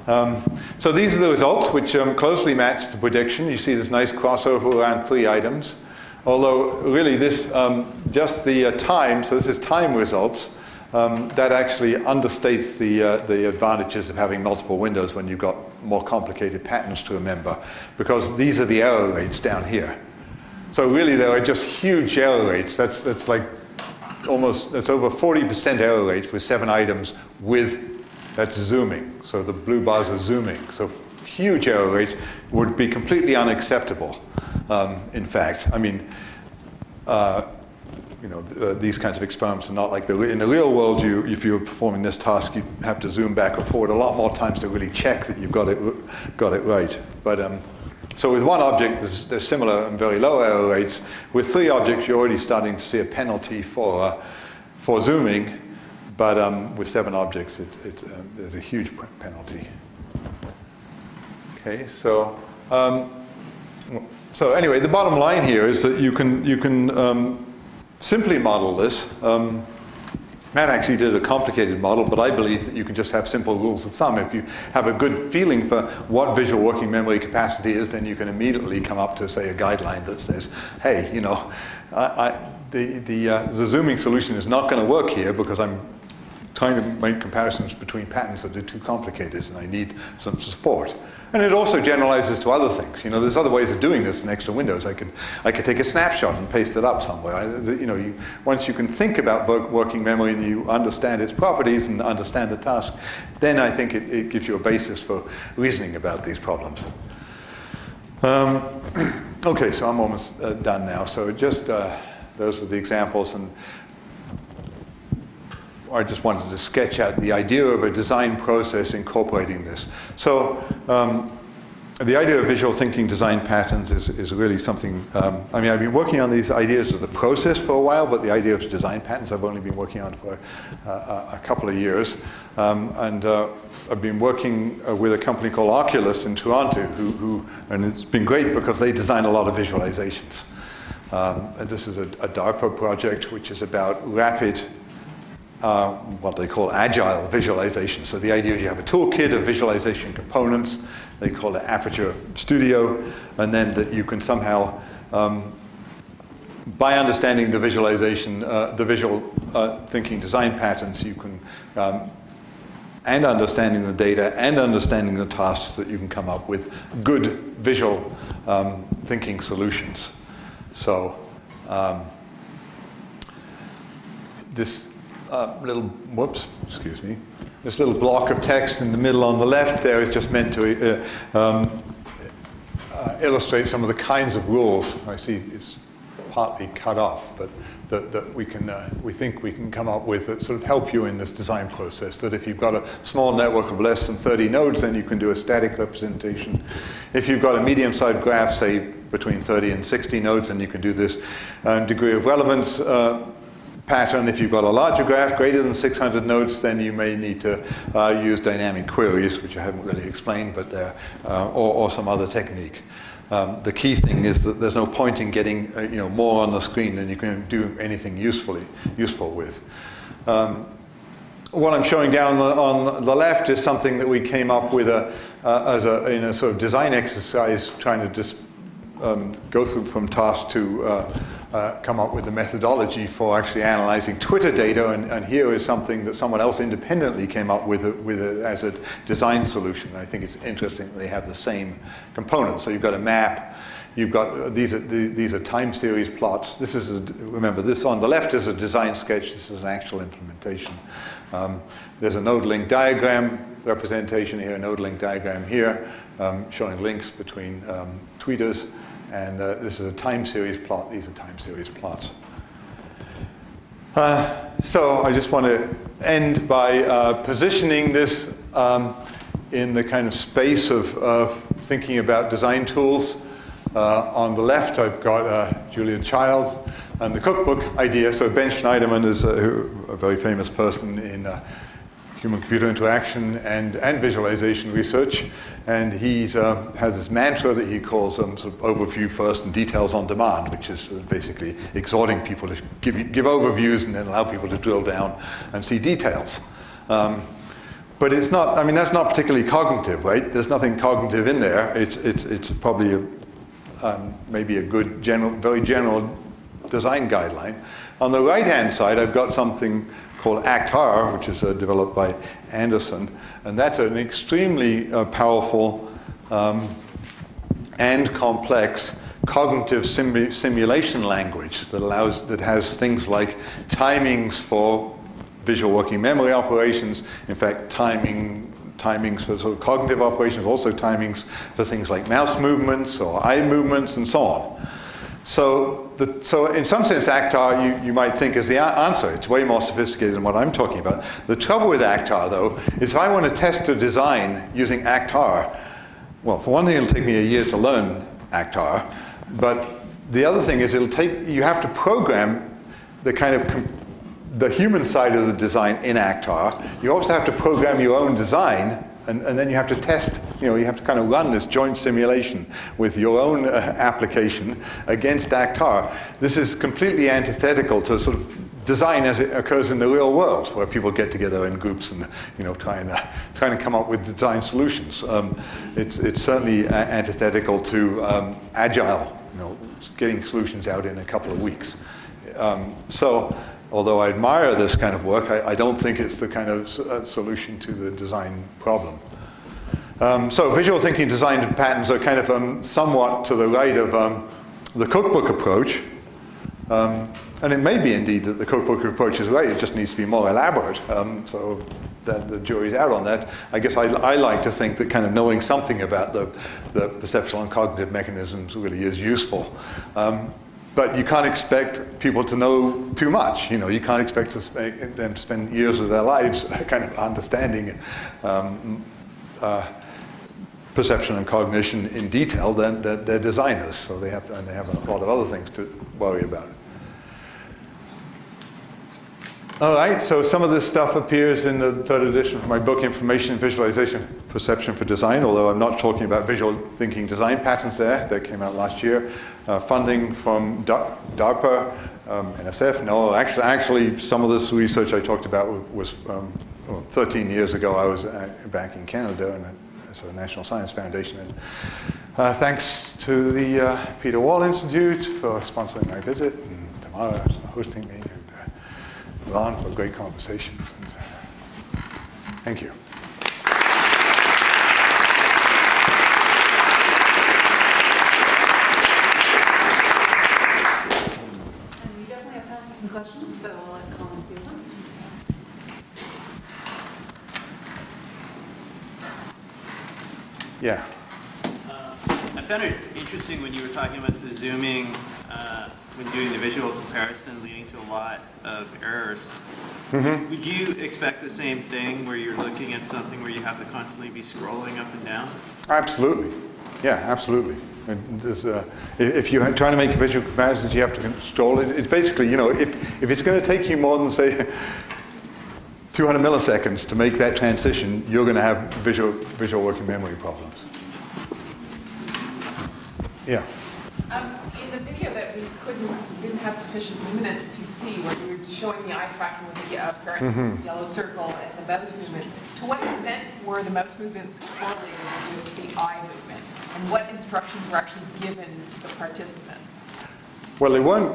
Um, so these are the results, which um, closely match the prediction. You see this nice crossover around three items. Although, really, this um, just the uh, time, so this is time results, um, that actually understates the, uh, the advantages of having multiple windows when you've got more complicated patterns to remember, because these are the error rates down here. So really, there are just huge error rates. That's, that's like almost, that's over forty percent error rates with seven items with that's zooming, so the blue bars are zooming. So huge error rates would be completely unacceptable, um, in fact. I mean, uh, you know, uh, these kinds of experiments are not like, the, in the real world, you, if you're performing this task, you have to zoom back or forward a lot more times to really check that you've got it, got it right. But, um, so with one object, there's, there's similar and very low error rates. With three objects, you're already starting to see a penalty for, uh, for zooming. But um, with seven objects, it, it, um, there's a huge penalty. Okay, so um, so anyway, the bottom line here is that you can you can um, simply model this. Um, Matt actually did a complicated model, but I believe that you can just have simple rules of thumb. If you have a good feeling for what visual working memory capacity is, then you can immediately come up to, say, a guideline that says, "Hey, you know, I, I, the the, uh, the zooming solution is not going to work here because I'm trying to make comparisons between patterns that are too complicated, and I need some support. And it also generalizes to other things. You know, there's other ways of doing this in extra windows. I could, I could take a snapshot and paste it up somewhere. I, you know, you, once you can think about working memory and you understand its properties and understand the task, then I think it, it gives you a basis for reasoning about these problems. Um, okay, so I'm almost uh, done now. So just uh, those are the examples, and I just wanted to sketch out the idea of a design process incorporating this. So um, the idea of visual thinking design patterns is, is really something, um, I mean, I've been working on these ideas of the process for a while, but the idea of design patterns I've only been working on for uh, a couple of years. Um, and uh, I've been working uh, with a company called Oculus in Toronto, who, who, and it's been great because they design a lot of visualizations. Um, and this is a, a DARPA project, which is about rapid Uh, what they call agile visualization. So the idea is you have a toolkit of visualization components. They call it Aperture Studio. And then that you can somehow, um, by understanding the visualization, uh, the visual uh, thinking design patterns, you can, um, and understanding the data and understanding the tasks, that you can come up with good visual um, thinking solutions. So um, this Uh, little, whoops, excuse me. This little block of text in the middle on the left there is just meant to uh, um, uh, illustrate some of the kinds of rules. I see it's partly cut off, but that, that we can, uh, we think we can come up with that sort of help you in this design process. That if you've got a small network of less than thirty nodes, then you can do a static representation. If you've got a medium-sized graph, say between thirty and sixty nodes, then you can do this um, degree of relevance. Uh, pattern. If you've got a larger graph, greater than six hundred nodes, then you may need to uh, use dynamic queries, which I haven't really explained, but uh, or, or some other technique. Um, the key thing is that there's no point in getting uh, you know, more on the screen than you can do anything usefully useful with. Um, what I'm showing down on the left is something that we came up with a, uh, as a in a sort of design exercise, trying to just um, go through from task to uh, Uh, come up with a methodology for actually analyzing Twitter data, and, and here is something that someone else independently came up with, a, with a, as a design solution. I think it's interesting that they have the same components. So you've got a map, you've got these are these are time series plots. This is a, remember this on the left is a design sketch. This is an actual implementation. Um, there's a node link diagram representation here, a node link diagram here, um, showing links between um, tweeters. And uh, this is a time series plot. These are time series plots. Uh, so I just want to end by uh, positioning this um, in the kind of space of, of thinking about design tools. Uh, on the left, I've got uh, Julia Childs and the cookbook idea. So Ben Schneiderman is a, a very famous person in uh, human-computer interaction and, and visualization research. And he uh, has this mantra that he calls um, sort of overview first and details on demand, which is basically exhorting people to give, give overviews and then allow people to drill down and see details. Um, but it's not, I mean, that's not particularly cognitive, right? There's nothing cognitive in there. It's, it's, it's probably a, um, maybe a good, general, very general design guideline. On the right-hand side, I've got something called A C T R, which is uh, developed by Anderson. And that's an extremely uh, powerful um, and complex cognitive sim simulation language that allows, that has things like timings for visual working memory operations. In fact, timing timings for sort of cognitive operations, also timings for things like mouse movements or eye movements and so on. So, the, so in some sense, A C T R, you, you might think, is the answer. It's way more sophisticated than what I'm talking about. The trouble with A C T R, though, is if I want to test a design using A C T R, well, for one thing, it'll take me a year to learn A C T R. But the other thing is it'll take, you have to program the kind of com the human side of the design in A C T R. You also have to program your own design. And, and then you have to test, you know, you have to kind of run this joint simulation with your own uh, application against A C T R. This is completely antithetical to sort of design as it occurs in the real world, where people get together in groups and, you know, trying to, trying to come up with design solutions. Um, it's, it's certainly uh, antithetical to um, agile, you know, getting solutions out in a couple of weeks. Um, so although I admire this kind of work, I, I don't think it's the kind of uh, solution to the design problem. Um, so visual thinking design patterns are kind of um, somewhat to the right of um, the cookbook approach. Um, and it may be indeed that the cookbook approach is right, it just needs to be more elaborate. Um, so that the jury's out on that. I guess I, I like to think that kind of knowing something about the, the perceptual and cognitive mechanisms really is useful. Um, but you can't expect people to know too much. You know, you can't expect to sp- them to spend years of their lives kind of understanding um, uh, perception and cognition in detail. Then they're, they're designers, so they have to, and they have a lot of other things to worry about. All right, so some of this stuff appears in the third edition of my book, Information Visualization Perception for Design, although I'm not talking about visual thinking design patterns there. That came out last year. Uh, funding from DARPA, um, N S F, no, actually, actually some of this research I talked about was um, well, thirteen years ago. I was back in Canada, and so the National Science Foundation. And uh, thanks to the uh, Peter Wall Institute for sponsoring my visit, and Tamara for hosting me. Ron for great conversations. Thank you. And we definitely have time for some questions, so I'll let Colin field them. Yeah. Uh, I found it interesting when you were talking about the zooming. Uh, When doing the visual comparison leading to a lot of errors. Mm-hmm. Would you expect the same thing where you're looking at something where you have to constantly be scrolling up and down? Absolutely. Yeah, absolutely. And uh, if you're trying to make visual comparisons, you have to control it. It's basically, you know, if, if it's going to take you more than, say, two hundred milliseconds to make that transition, you're going to have visual, visual working memory problems. Yeah. Um, in the video that we couldn't, didn't have sufficient luminance to see, when you were showing the eye tracking with the apparent mm-hmm. yellow circle and the mouse movements, to what extent were the mouse movements correlated with the eye movement? And what instructions were actually given to the participants? Well, they weren't.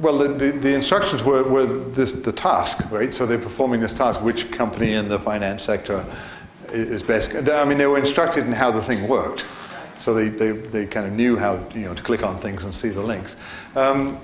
Well, the, the, the instructions were, were this, the task, right? So they're performing this task. Which company in the finance sector is best? I mean, they were instructed in how the thing worked. So they, they, they kind of knew how, you know, to click on things and see the links. Um,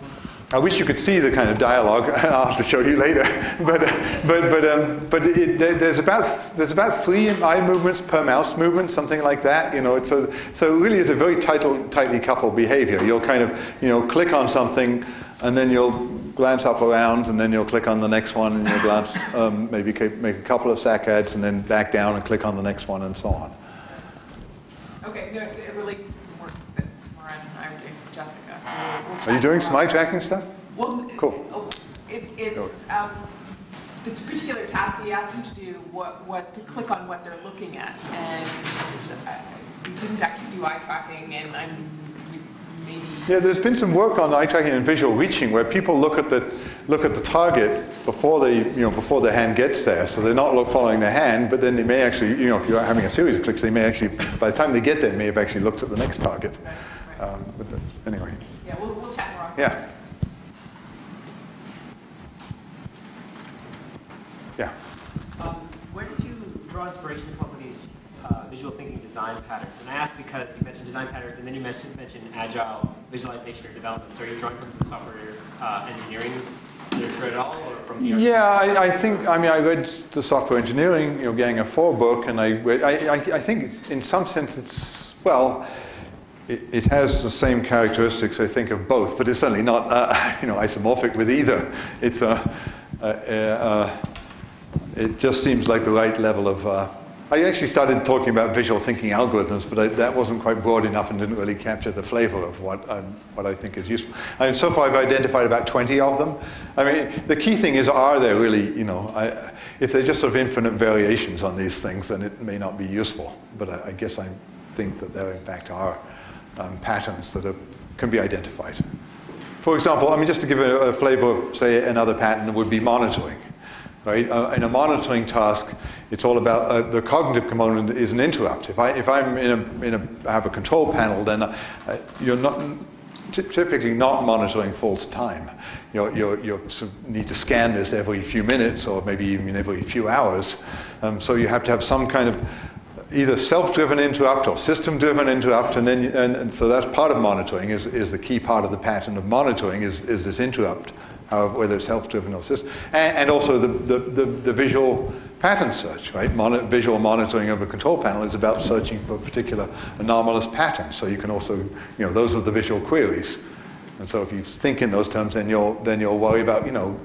I wish you could see the kind of dialogue. I'll have to show you later. But but but um, but it, there's about there's about three eye movements per mouse movement, something like that. You know, it's a, so it really is a very tight, tightly coupled behavior. You'll kind of you know click on something, and then you'll glance up around, and then you'll click on the next one, and you'll glance um, maybe make a couple of saccades, and then back down and click on the next one, and so on. Okay, no, it relates to some work that Maran and I were doing with Jessica. So we'll, we'll Are you doing some eye tracking stuff? Well, cool. It's, it's um, the particular task we asked them to do what, was to click on what they're looking at, and we didn't actually do eye tracking, and I'm maybe. Yeah, there's been some work on eye tracking and visual reaching, where people look at the look at the target before they, you know, before their hand gets there. So they're not look following their hand, but then they may actually, you know, if you're having a series of clicks, they may actually, by the time they get there, may have actually looked at the next target. Right, right. Um, but anyway. Yeah, we'll, we'll chat more. Yeah. Yeah. Um, where did you draw inspiration to come up with these uh, visual thinking design patterns? And I ask because you mentioned design patterns, and then you mentioned, mentioned agile visualization or development. So are you drawing from the software uh, engineering? At all, or from the yeah, I, I think, I mean, I read the software engineering, you know, Gang of Four book, and I read, I, I, I think it's, in some sense it's, well, it, it has the same characteristics, I think, of both, but it's certainly not, uh, you know, isomorphic with either. It's a, a, a, a, it just seems like the right level of, uh, I actually started talking about visual thinking algorithms, but I, that wasn't quite broad enough and didn't really capture the flavor of what, um, what I think is useful. I mean, so far I've identified about twenty of them. I mean, the key thing is, are there really, you know, I, if they're just sort of infinite variations on these things, then it may not be useful. But I, I guess I think that there, in fact, are um, patterns that are, can be identified. For example, I mean, just to give a, a flavor, say, another pattern would be monitoring. Right? Uh, in a monitoring task, it's all about uh, the cognitive component is an interrupt. If I if I'm in a in a I have a control panel, then I, I, you're not typically not monitoring false time. You you're, you're sort of need to scan this every few minutes or maybe even every few hours. Um, so you have to have some kind of either self-driven interrupt or system-driven interrupt, and then and, and so that's part of monitoring. Is, is the key part of the pattern of monitoring is, is this interrupt, however, whether it's self-driven or system, and, and also the, the, the, the visual pattern search, right? Mon visual monitoring of a control panel is about searching for a particular anomalous pattern. So you can also, you know, those are the visual queries. And so if you think in those terms, then you'll then you'll worry about, you know,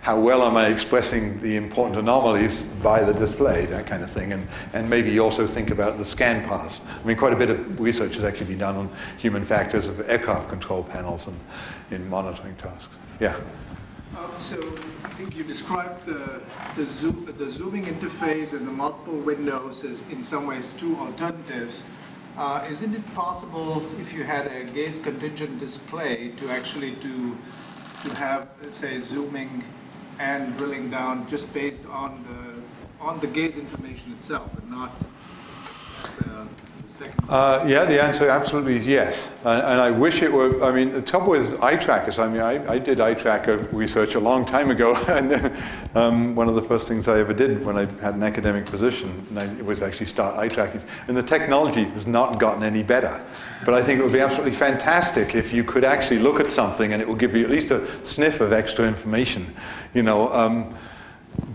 how well am I expressing the important anomalies by the display, that kind of thing. And, and maybe you also think about the scan paths. I mean, quite a bit of research has actually been done on human factors of aircraft control panels and in monitoring tasks. Yeah? Uh, so I think you described the, the, zoom, the zooming interface and the multiple windows as in some ways two alternatives. Uh, isn't it possible if you had a gaze contingent display to actually do to have, say, zooming and drilling down just based on the on the gaze information itself, and not as a second? Uh, yeah, the answer absolutely is yes. And, and I wish it were. I mean, the trouble with eye trackers. I mean, I, I did eye tracker research a long time ago, and um, one of the first things I ever did when I had an academic position and I, was actually start eye tracking. And the technology has not gotten any better. But I think it would be absolutely fantastic if you could actually look at something and it will give you at least a sniff of extra information, you know. Um,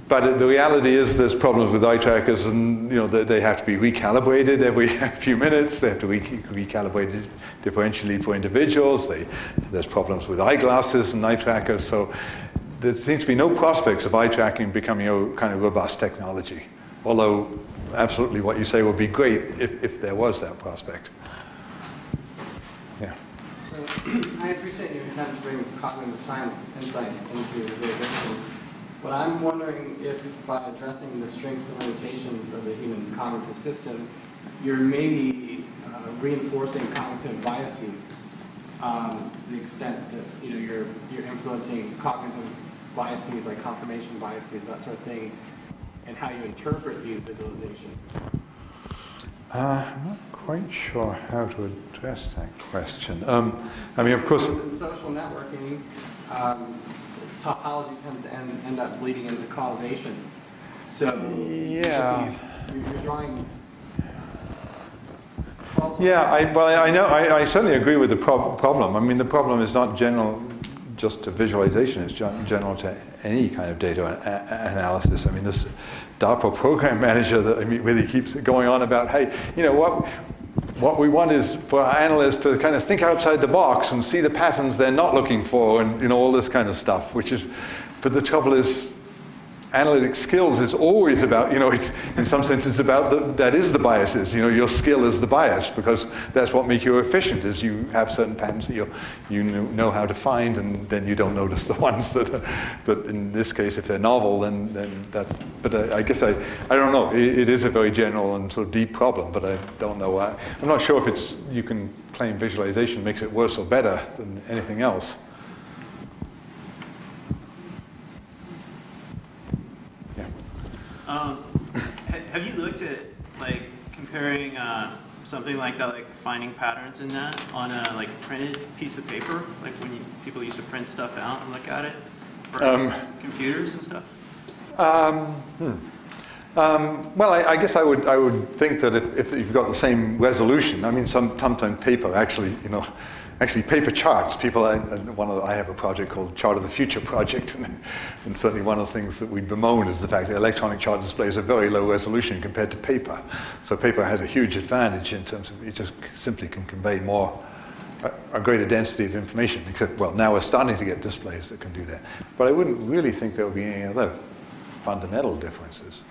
but the reality is there's problems with eye trackers, and, you know, they, they have to be recalibrated every few minutes. They have to be re recalibrated differentially for individuals. They, there's problems with eyeglasses and eye trackers. So there seems to be no prospects of eye tracking becoming a kind of robust technology, although absolutely what you say would be great if, if there was that prospect. Yeah. So I appreciate your attempt to bring cognitive science insights into visualizations. But I'm wondering if by addressing the strengths and limitations of the human cognitive system, you're maybe uh, reinforcing cognitive biases um, to the extent that, you know, you're, you're influencing cognitive biases like confirmation biases, that sort of thing, and how you interpret these visualizations. Uh, I'm not quite sure how to address that question. Um, I mean, of course, in social networking, um, topology tends to end, end up bleeding into causation. So yeah, these, you're, you're drawing. Uh, yeah, I, well, I know. I, I certainly agree with the prob problem. I mean, the problem is not general, just to visualization. It's general to any kind of data an analysis. I mean, this DARPA program manager that I mean, really keeps going on about, hey, you know what? What we want is for our analysts to kind of think outside the box and see the patterns they're not looking for, and, you know, all this kind of stuff. Which is, but the trouble is, analytic skills is always about, you know, it's, in some sense it's about the, that is the biases. You know, your skill is the bias, because that's what makes you efficient, is you have certain patterns that you you know how to find, and then you don't notice the ones that are, that in this case, if they're novel, then then that. But I, I guess I I don't know. It, it is a very general and sort of deep problem, but I don't know why. I'm not sure if it's you can claim visualization makes it worse or better than anything else. Um, have you looked at like comparing uh, something like that, like finding patterns in that on a like printed piece of paper, like when you, people used to print stuff out and look at it, for um, computers and stuff? Um, hmm. um, well, I, I guess I would I would think that if, if you've got the same resolution, I mean, some sometimes paper actually, you know. Actually, paper charts. People, I, one of the, I have a project called Chart of the Future Project, and, and certainly one of the things that we bemoan is the fact that electronic chart displays are very low resolution compared to paper. So paper has a huge advantage in terms of it just simply can convey more, a, a greater density of information. Except, well, now we're starting to get displays that can do that. But I wouldn't really think there would be any other fundamental differences.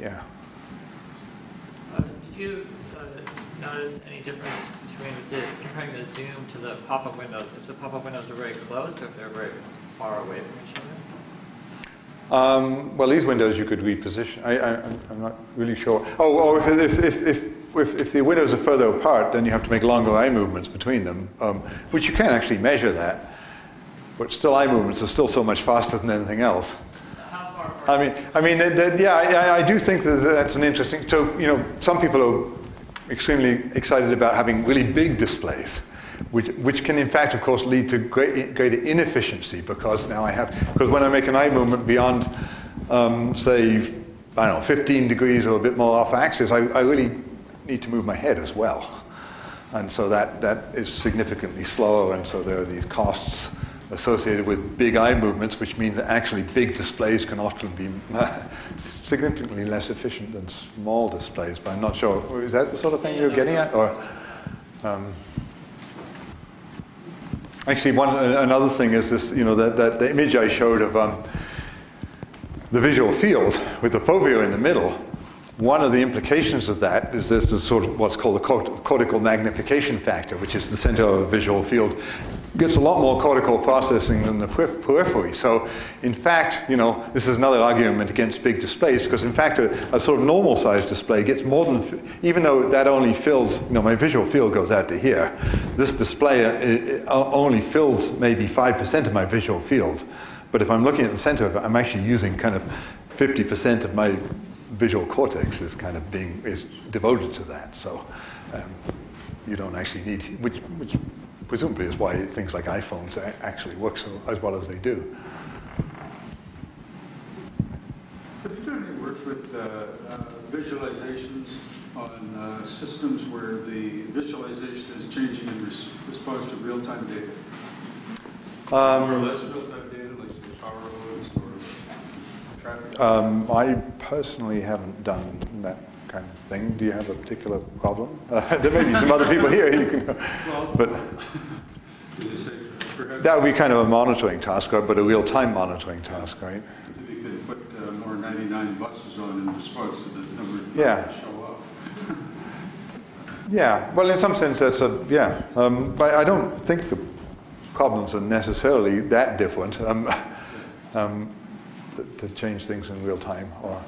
Yeah. Uh, did you notice any difference between the, comparing the zoom to the pop-up windows? If the pop-up windows are very close, or if they're very far away from each other? Um, well, these windows you could reposition. I, I, I'm not really sure. Oh, or if, if, if, if, if the windows are further apart, then you have to make longer eye movements between them, um, which you can actually measure that. But still, eye movements are still so much faster than anything else. How far apart? I mean, I mean, yeah, I, I do think that that's an interesting. So, you know, some people are extremely excited about having really big displays, which, which can in fact, of course, lead to great, greater inefficiency, because now I have, because when I make an eye movement beyond, um, say, I don't know, fifteen degrees or a bit more off axis, I, I really need to move my head as well. And so that, that is significantly slower, and so there are these costs associated with big eye movements, which mean that actually big displays can often be significantly less efficient than small displays. But I'm not sure, is that the sort of thing you're getting at? Or um, actually, one another thing is this: you know, that, that the image I showed of um, the visual field with the fovea in the middle. One of the implications of that is this is sort of what's called the cortical magnification factor, which is the center of a visual field. Gets a lot more cortical processing than the periphery. So, in fact, you know, this is another argument against big displays, because in fact, a, a sort of normal-sized display gets more than, even though that only fills, you know, my visual field goes out to here. This display it, it only fills maybe five percent of my visual field. But if I'm looking at the center of it, I'm actually using kind of fifty percent of my visual cortex is kind of being is devoted to that, so um, you don't actually need, which, which presumably is why things like iPhones actually work so as well as they do. Have you done any work with uh, uh, visualizations on uh, systems where the visualization is changing in res response to real-time data, um, or less real-time data, like say power loads or traffic? Um, I personally haven't done that kind of thing. Do you have a particular problem? Uh, there may be some other people here who can, well, but that would be kind of a monitoring task, but a real-time monitoring task, right? You could put uh, more ninety-nine buses on in response to the number of people that show up. Yeah, well, in some sense, that's a, yeah. Um, but I don't think the problems are necessarily that different. Um, um, to change things in real time, or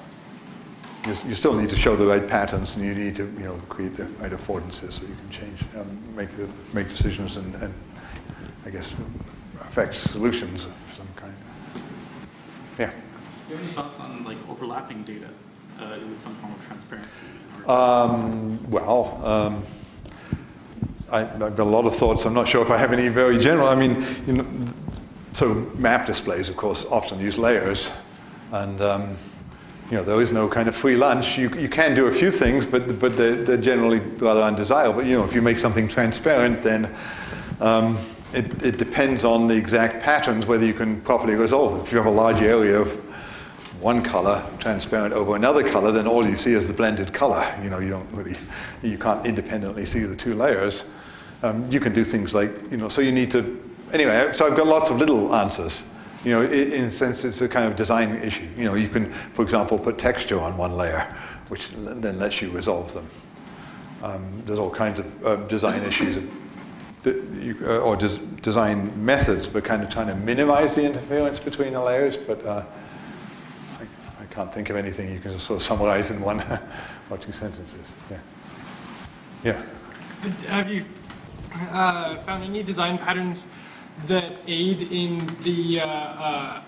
you, you still need to show the right patterns, and you need to, you know, create the right affordances so you can change, um, make the, make decisions, and, and I guess affect solutions of some kind. Yeah. Do you have any thoughts on like overlapping data uh, with some form of transparency? Or um, well. Um, I, I've got a lot of thoughts. I'm not sure if I have any very general. I mean, you know, so map displays, of course, often use layers, and um, you know, there is no kind of free lunch. You, you can do a few things, but but they're, they're generally rather undesirable. You know, if you make something transparent, then um, it, it depends on the exact patterns whether you can properly resolve it. If you have a large area of one color transparent over another color, then all you see is the blended color. You know, you don't really, you can't independently see the two layers. Um, you can do things like, you know, so you need to. Anyway, so I've got lots of little answers. You know, in a sense, it's a kind of design issue. You know, you can, for example, put texture on one layer, which then lets you resolve them. Um, there's all kinds of uh, design issues, that you, uh, or des design methods for kind of trying to minimize the interference between the layers. But uh, I, I can't think of anything you can just sort of summarize in one or two sentences. Yeah. Yeah. Have you uh, found any design patterns that aid in the uh, uh,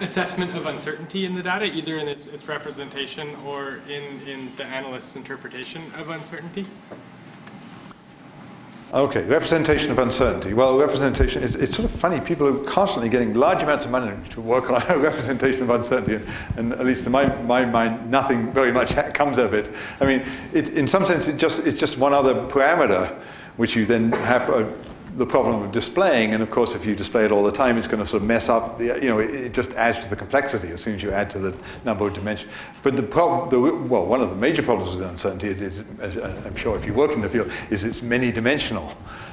assessment of uncertainty in the data, either in its, its representation or in, in the analyst's interpretation of uncertainty? Okay, representation of uncertainty. Well, representation, it's, it's sort of funny. People are constantly getting large amounts of money to work on representation of uncertainty, and, and at least in my, my mind, nothing very much comes of it. I mean, it, in some sense, it just, it's just one other parameter, which you then have a, the problem of displaying, and of course if you display it all the time, it's going to sort of mess up, the, you know, it, it just adds to the complexity as soon as you add to the number of dimensions. But the problem, the, well, one of the major problems with uncertainty is, is, as I'm sure if you work in the field, is it's many-dimensional.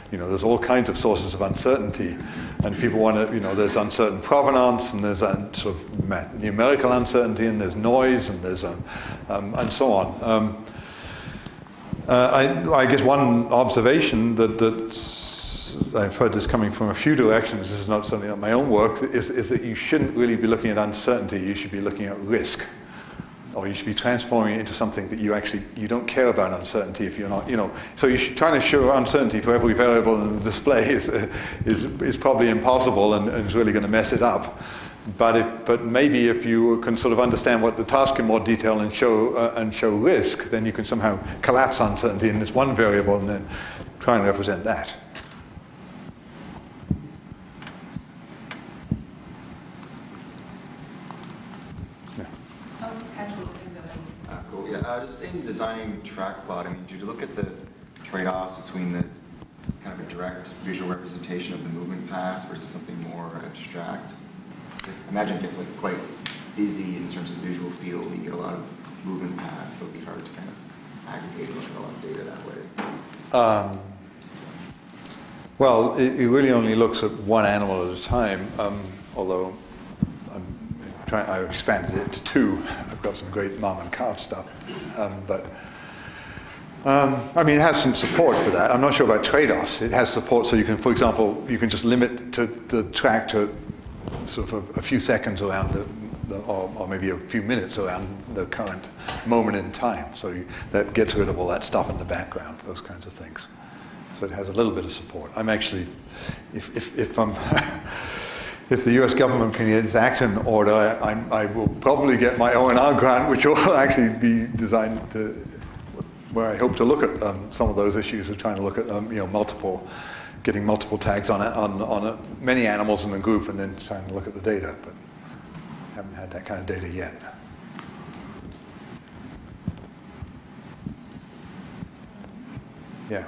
You know, there's all kinds of sources of uncertainty, and people want to, you know, there's uncertain provenance, and there's un, sort of numerical uncertainty, and there's noise, and there's, um, um, and so on. Um, uh, I, I guess one observation that, that's I've heard this coming from a few directions, this is not something that my own work, is, is that you shouldn't really be looking at uncertainty, you should be looking at risk. Or you should be transforming it into something that you actually, you don't care about uncertainty if you're not, you know. So you should, trying to show uncertainty for every variable in the display is, is, is probably impossible and, and is really going to mess it up. But if, but maybe if you can sort of understand what the task in more detail and show uh, and show risk, then you can somehow collapse uncertainty in this one variable and then try and represent that. Yeah. Uh, cool. Yeah. Uh, just in designing TrackPlot, I mean, did you look at the trade-offs between the kind of a direct visual representation of the movement paths versus something more abstract? I imagine it gets like quite busy in terms of the visual field. You get a lot of movement paths, so it'd be hard to kind of aggregate and look at a lot of data that way. Um, well, it, it really only looks at one animal at a time, um, although I'm trying, I've expanded it to two. I've got some great mom and calf stuff. Um, but um, I mean, it has some support for that. I'm not sure about trade-offs. It has support so you can, for example, you can just limit to the track to sort of a, a few seconds around the, the or, or maybe a few minutes around the current moment in time. So you, that gets rid of all that stuff in the background, those kinds of things. So it has a little bit of support. I'm actually, if if if, I'm if the U S government can get its action order, I, I, I will probably get my O N R grant, which will actually be designed to, where I hope to look at um, some of those issues of trying to look at um, you know, multiple, getting multiple tags on, it, on, on it, many animals in a group and then trying to look at the data, but haven't had that kind of data yet. Yeah.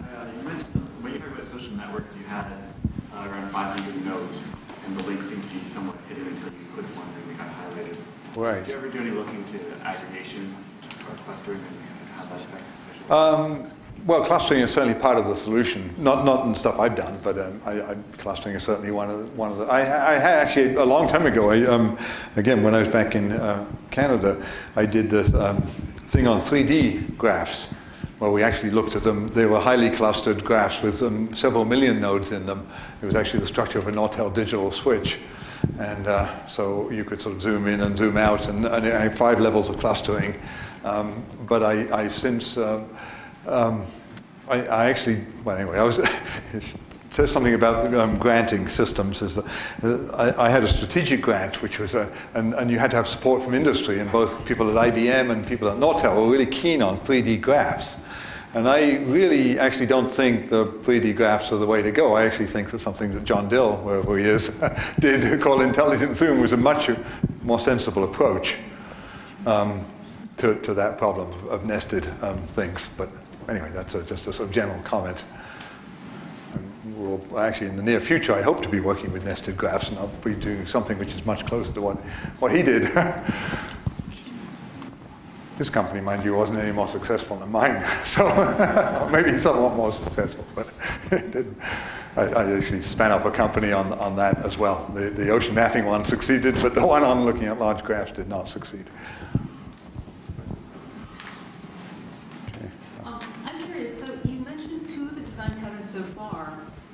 Uh, you mentioned, when you talk about social networks, you had uh, around five hundred nodes, and the links seem to be somewhat hidden until you click one and we got highlighted. Right. Did you ever do any looking to aggregation or clustering and how that affects the social networks? Um, Well, clustering is certainly part of the solution. Not not in stuff I've done, but um, I, I, clustering is certainly one of the, one of the. I, I actually a long time ago. I, um, again, when I was back in uh, Canada, I did this um, thing on three D graphs, where we actually looked at them. They were highly clustered graphs with um, several million nodes in them. It was actually the structure of a Nortel digital switch, and uh, so you could sort of zoom in and zoom out, and, and I had five levels of clustering. Um, but I I've since. Um, Um, I, I actually, well, anyway, I was it says something about um, granting systems. Is uh, I, I had a strategic grant, which was, a, and, and you had to have support from industry, and both people at I B M and people at Nortel were really keen on three D graphs. And I really actually don't think the three D graphs are the way to go. I actually think that something that John Dill, wherever he is, did call intelligent zoom was a much more sensible approach um, to, to that problem of nested um, things. But anyway, that's a, just a sort of general comment. And we'll, actually, in the near future, I hope to be working with nested graphs, and I'll be doing something which is much closer to what, what he did. His company, mind you, wasn't any more successful than mine, so maybe somewhat more successful, but it didn't. I, I actually span up a company on, on that as well. The, the ocean mapping one succeeded, but the one on looking at large graphs did not succeed.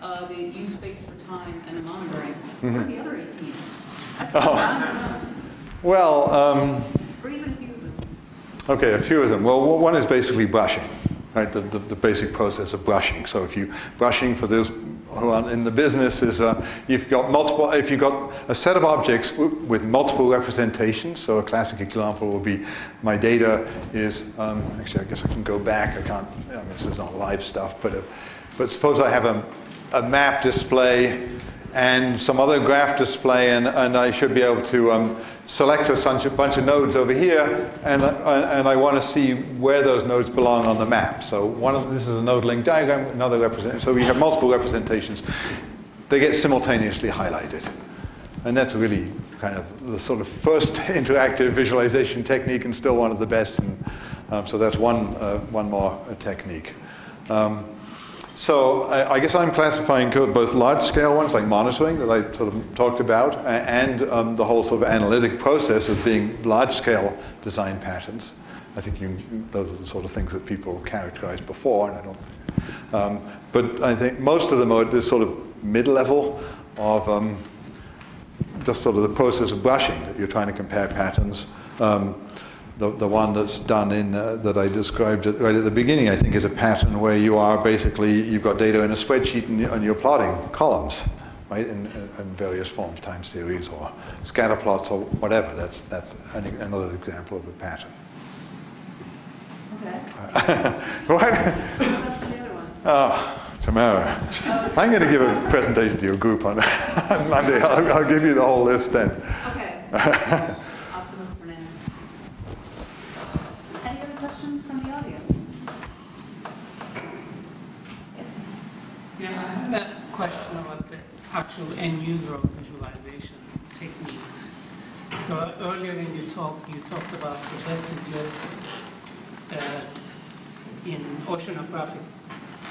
Uh, they use space for time and the monitoring. Mm-hmm. What are the other eighteen? Oh. Well, um, or even a few of them. Okay, a few of them. Well, one is basically brushing, right? The, the, the basic process of brushing. So if you brushing for those who aren't in the business is uh, you've got multiple. If you've got a set of objects with multiple representations. So a classic example would be my data is um, actually I guess I can go back. I can't. I mean, this is not live stuff, but uh, but suppose I have a a map display and some other graph display, and, and I should be able to um, select a bunch of nodes over here, and, and I want to see where those nodes belong on the map. So one of, this is a node link diagram, another representation. So we have multiple representations. They get simultaneously highlighted. And that's really kind of the sort of first interactive visualization technique, and still one of the best. And um, so that's one, uh, one more technique. Um, So I guess I'm classifying both large-scale ones, like monitoring, that I sort of talked about, and um, the whole sort of analytic process of being large-scale design patterns. I think you, those are the sort of things that people characterized before, and I don't think. Um, but I think most of them are at this sort of mid-level of um, just sort of the process of brushing, that you're trying to compare patterns. Um, The, the one that's done in, uh, that I described at, right at the beginning, I think is a pattern where you are basically, you've got data in a spreadsheet and, and you're plotting columns. right, in, in various forms, time series or scatter plots or whatever. That's, that's an, another example of a pattern. Okay. What? What's the other one? Oh. Tamara, I'm going to give a presentation to your group on, on Monday. I'll, I'll give you the whole list then. Okay. Optimal for now. Any other questions from the audience? Yes? Yeah, I have that question about the actual end user of visualization techniques. So earlier in your talk, you talked about the vestiges uh, in oceanographic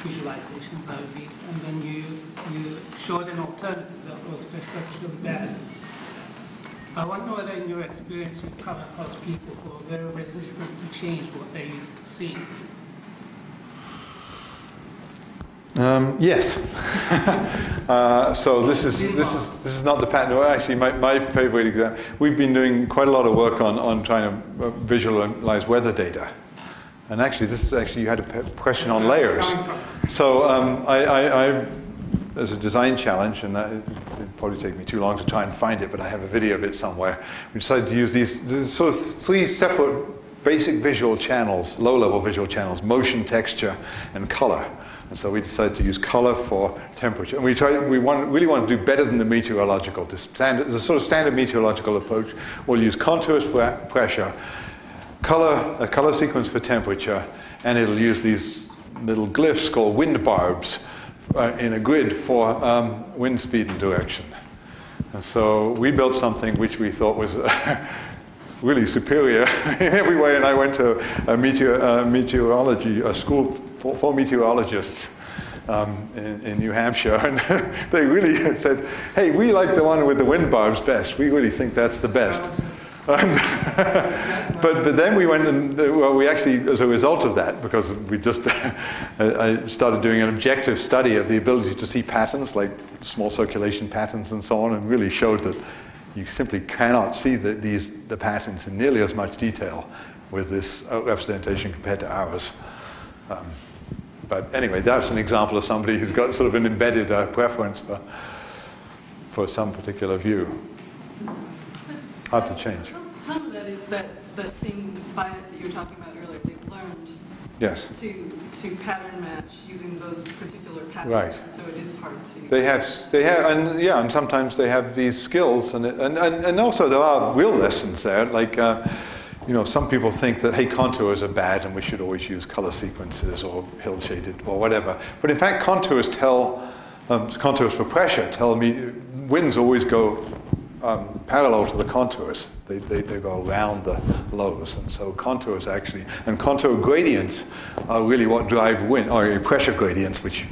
visualizations, I would be, and then you, you showed an alternative that was perceptually bad. I wonder whether in your experience you've come across people who are very resistant to change what they used to see. Um, yes. uh, so this is this is this is not the pattern. Well, actually, my, my favorite example. We've been doing quite a lot of work on on trying to visualize weather data. And actually, this is actually, you had a question on layers. So um, I, I, I, there's a design challenge, and that, it'd probably take me too long to try and find it, but I have a video of it somewhere. We decided to use these, these sort of three separate basic visual channels, low-level visual channels, motion, texture, and color. And so we decided to use color for temperature. And we tried, we want, really want to do better than the meteorological. The, standard, the sort of standard meteorological approach, we'll use contours for pressure, color, a color sequence for temperature, and it'll use these little glyphs called wind barbs uh, in a grid for um, wind speed and direction. And so we built something which we thought was uh, really superior in every way, and I went to a meteor, uh, meteorology, a school for, for meteorologists um, in, in New Hampshire, and they really said, hey, we like the one with the wind barbs best. We really think that's the best. but but then we went and well, we actually, as a result of that, because we just I started doing an objective study of the ability to see patterns like small circulation patterns and so on, and really showed that you simply cannot see the, these the patterns in nearly as much detail with this representation compared to ours. Um, but anyway, that's an example of somebody who's got sort of an embedded uh, preference for for some particular view. Hard to change. Some, some of that is that, that same bias that you were talking about earlier. They've learned yes. to to pattern match using those particular patterns. Right. So it is hard to. They have they have and yeah, and sometimes they have these skills, and and and, and also there are real lessons there. Like uh, you know, some people think that hey, contours are bad, and we should always use color sequences or hill shaded or whatever. But in fact, contours tell um, contours for pressure tell me winds always go. Um, parallel to the contours. They, they, they go around the lows. And so contours actually, and contour gradients are really what drive wind, or pressure gradients, which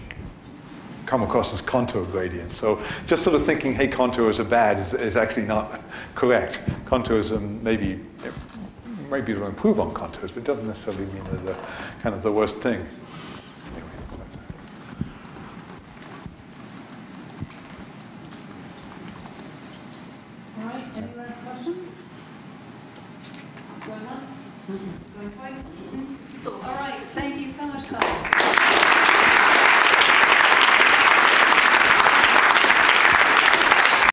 come across as contour gradients. So just sort of thinking, hey, contours are bad is, is actually not correct. Contours um, maybe, maybe it'll improve on contours, but it doesn't necessarily mean they're the, kind of the worst thing. So, all right.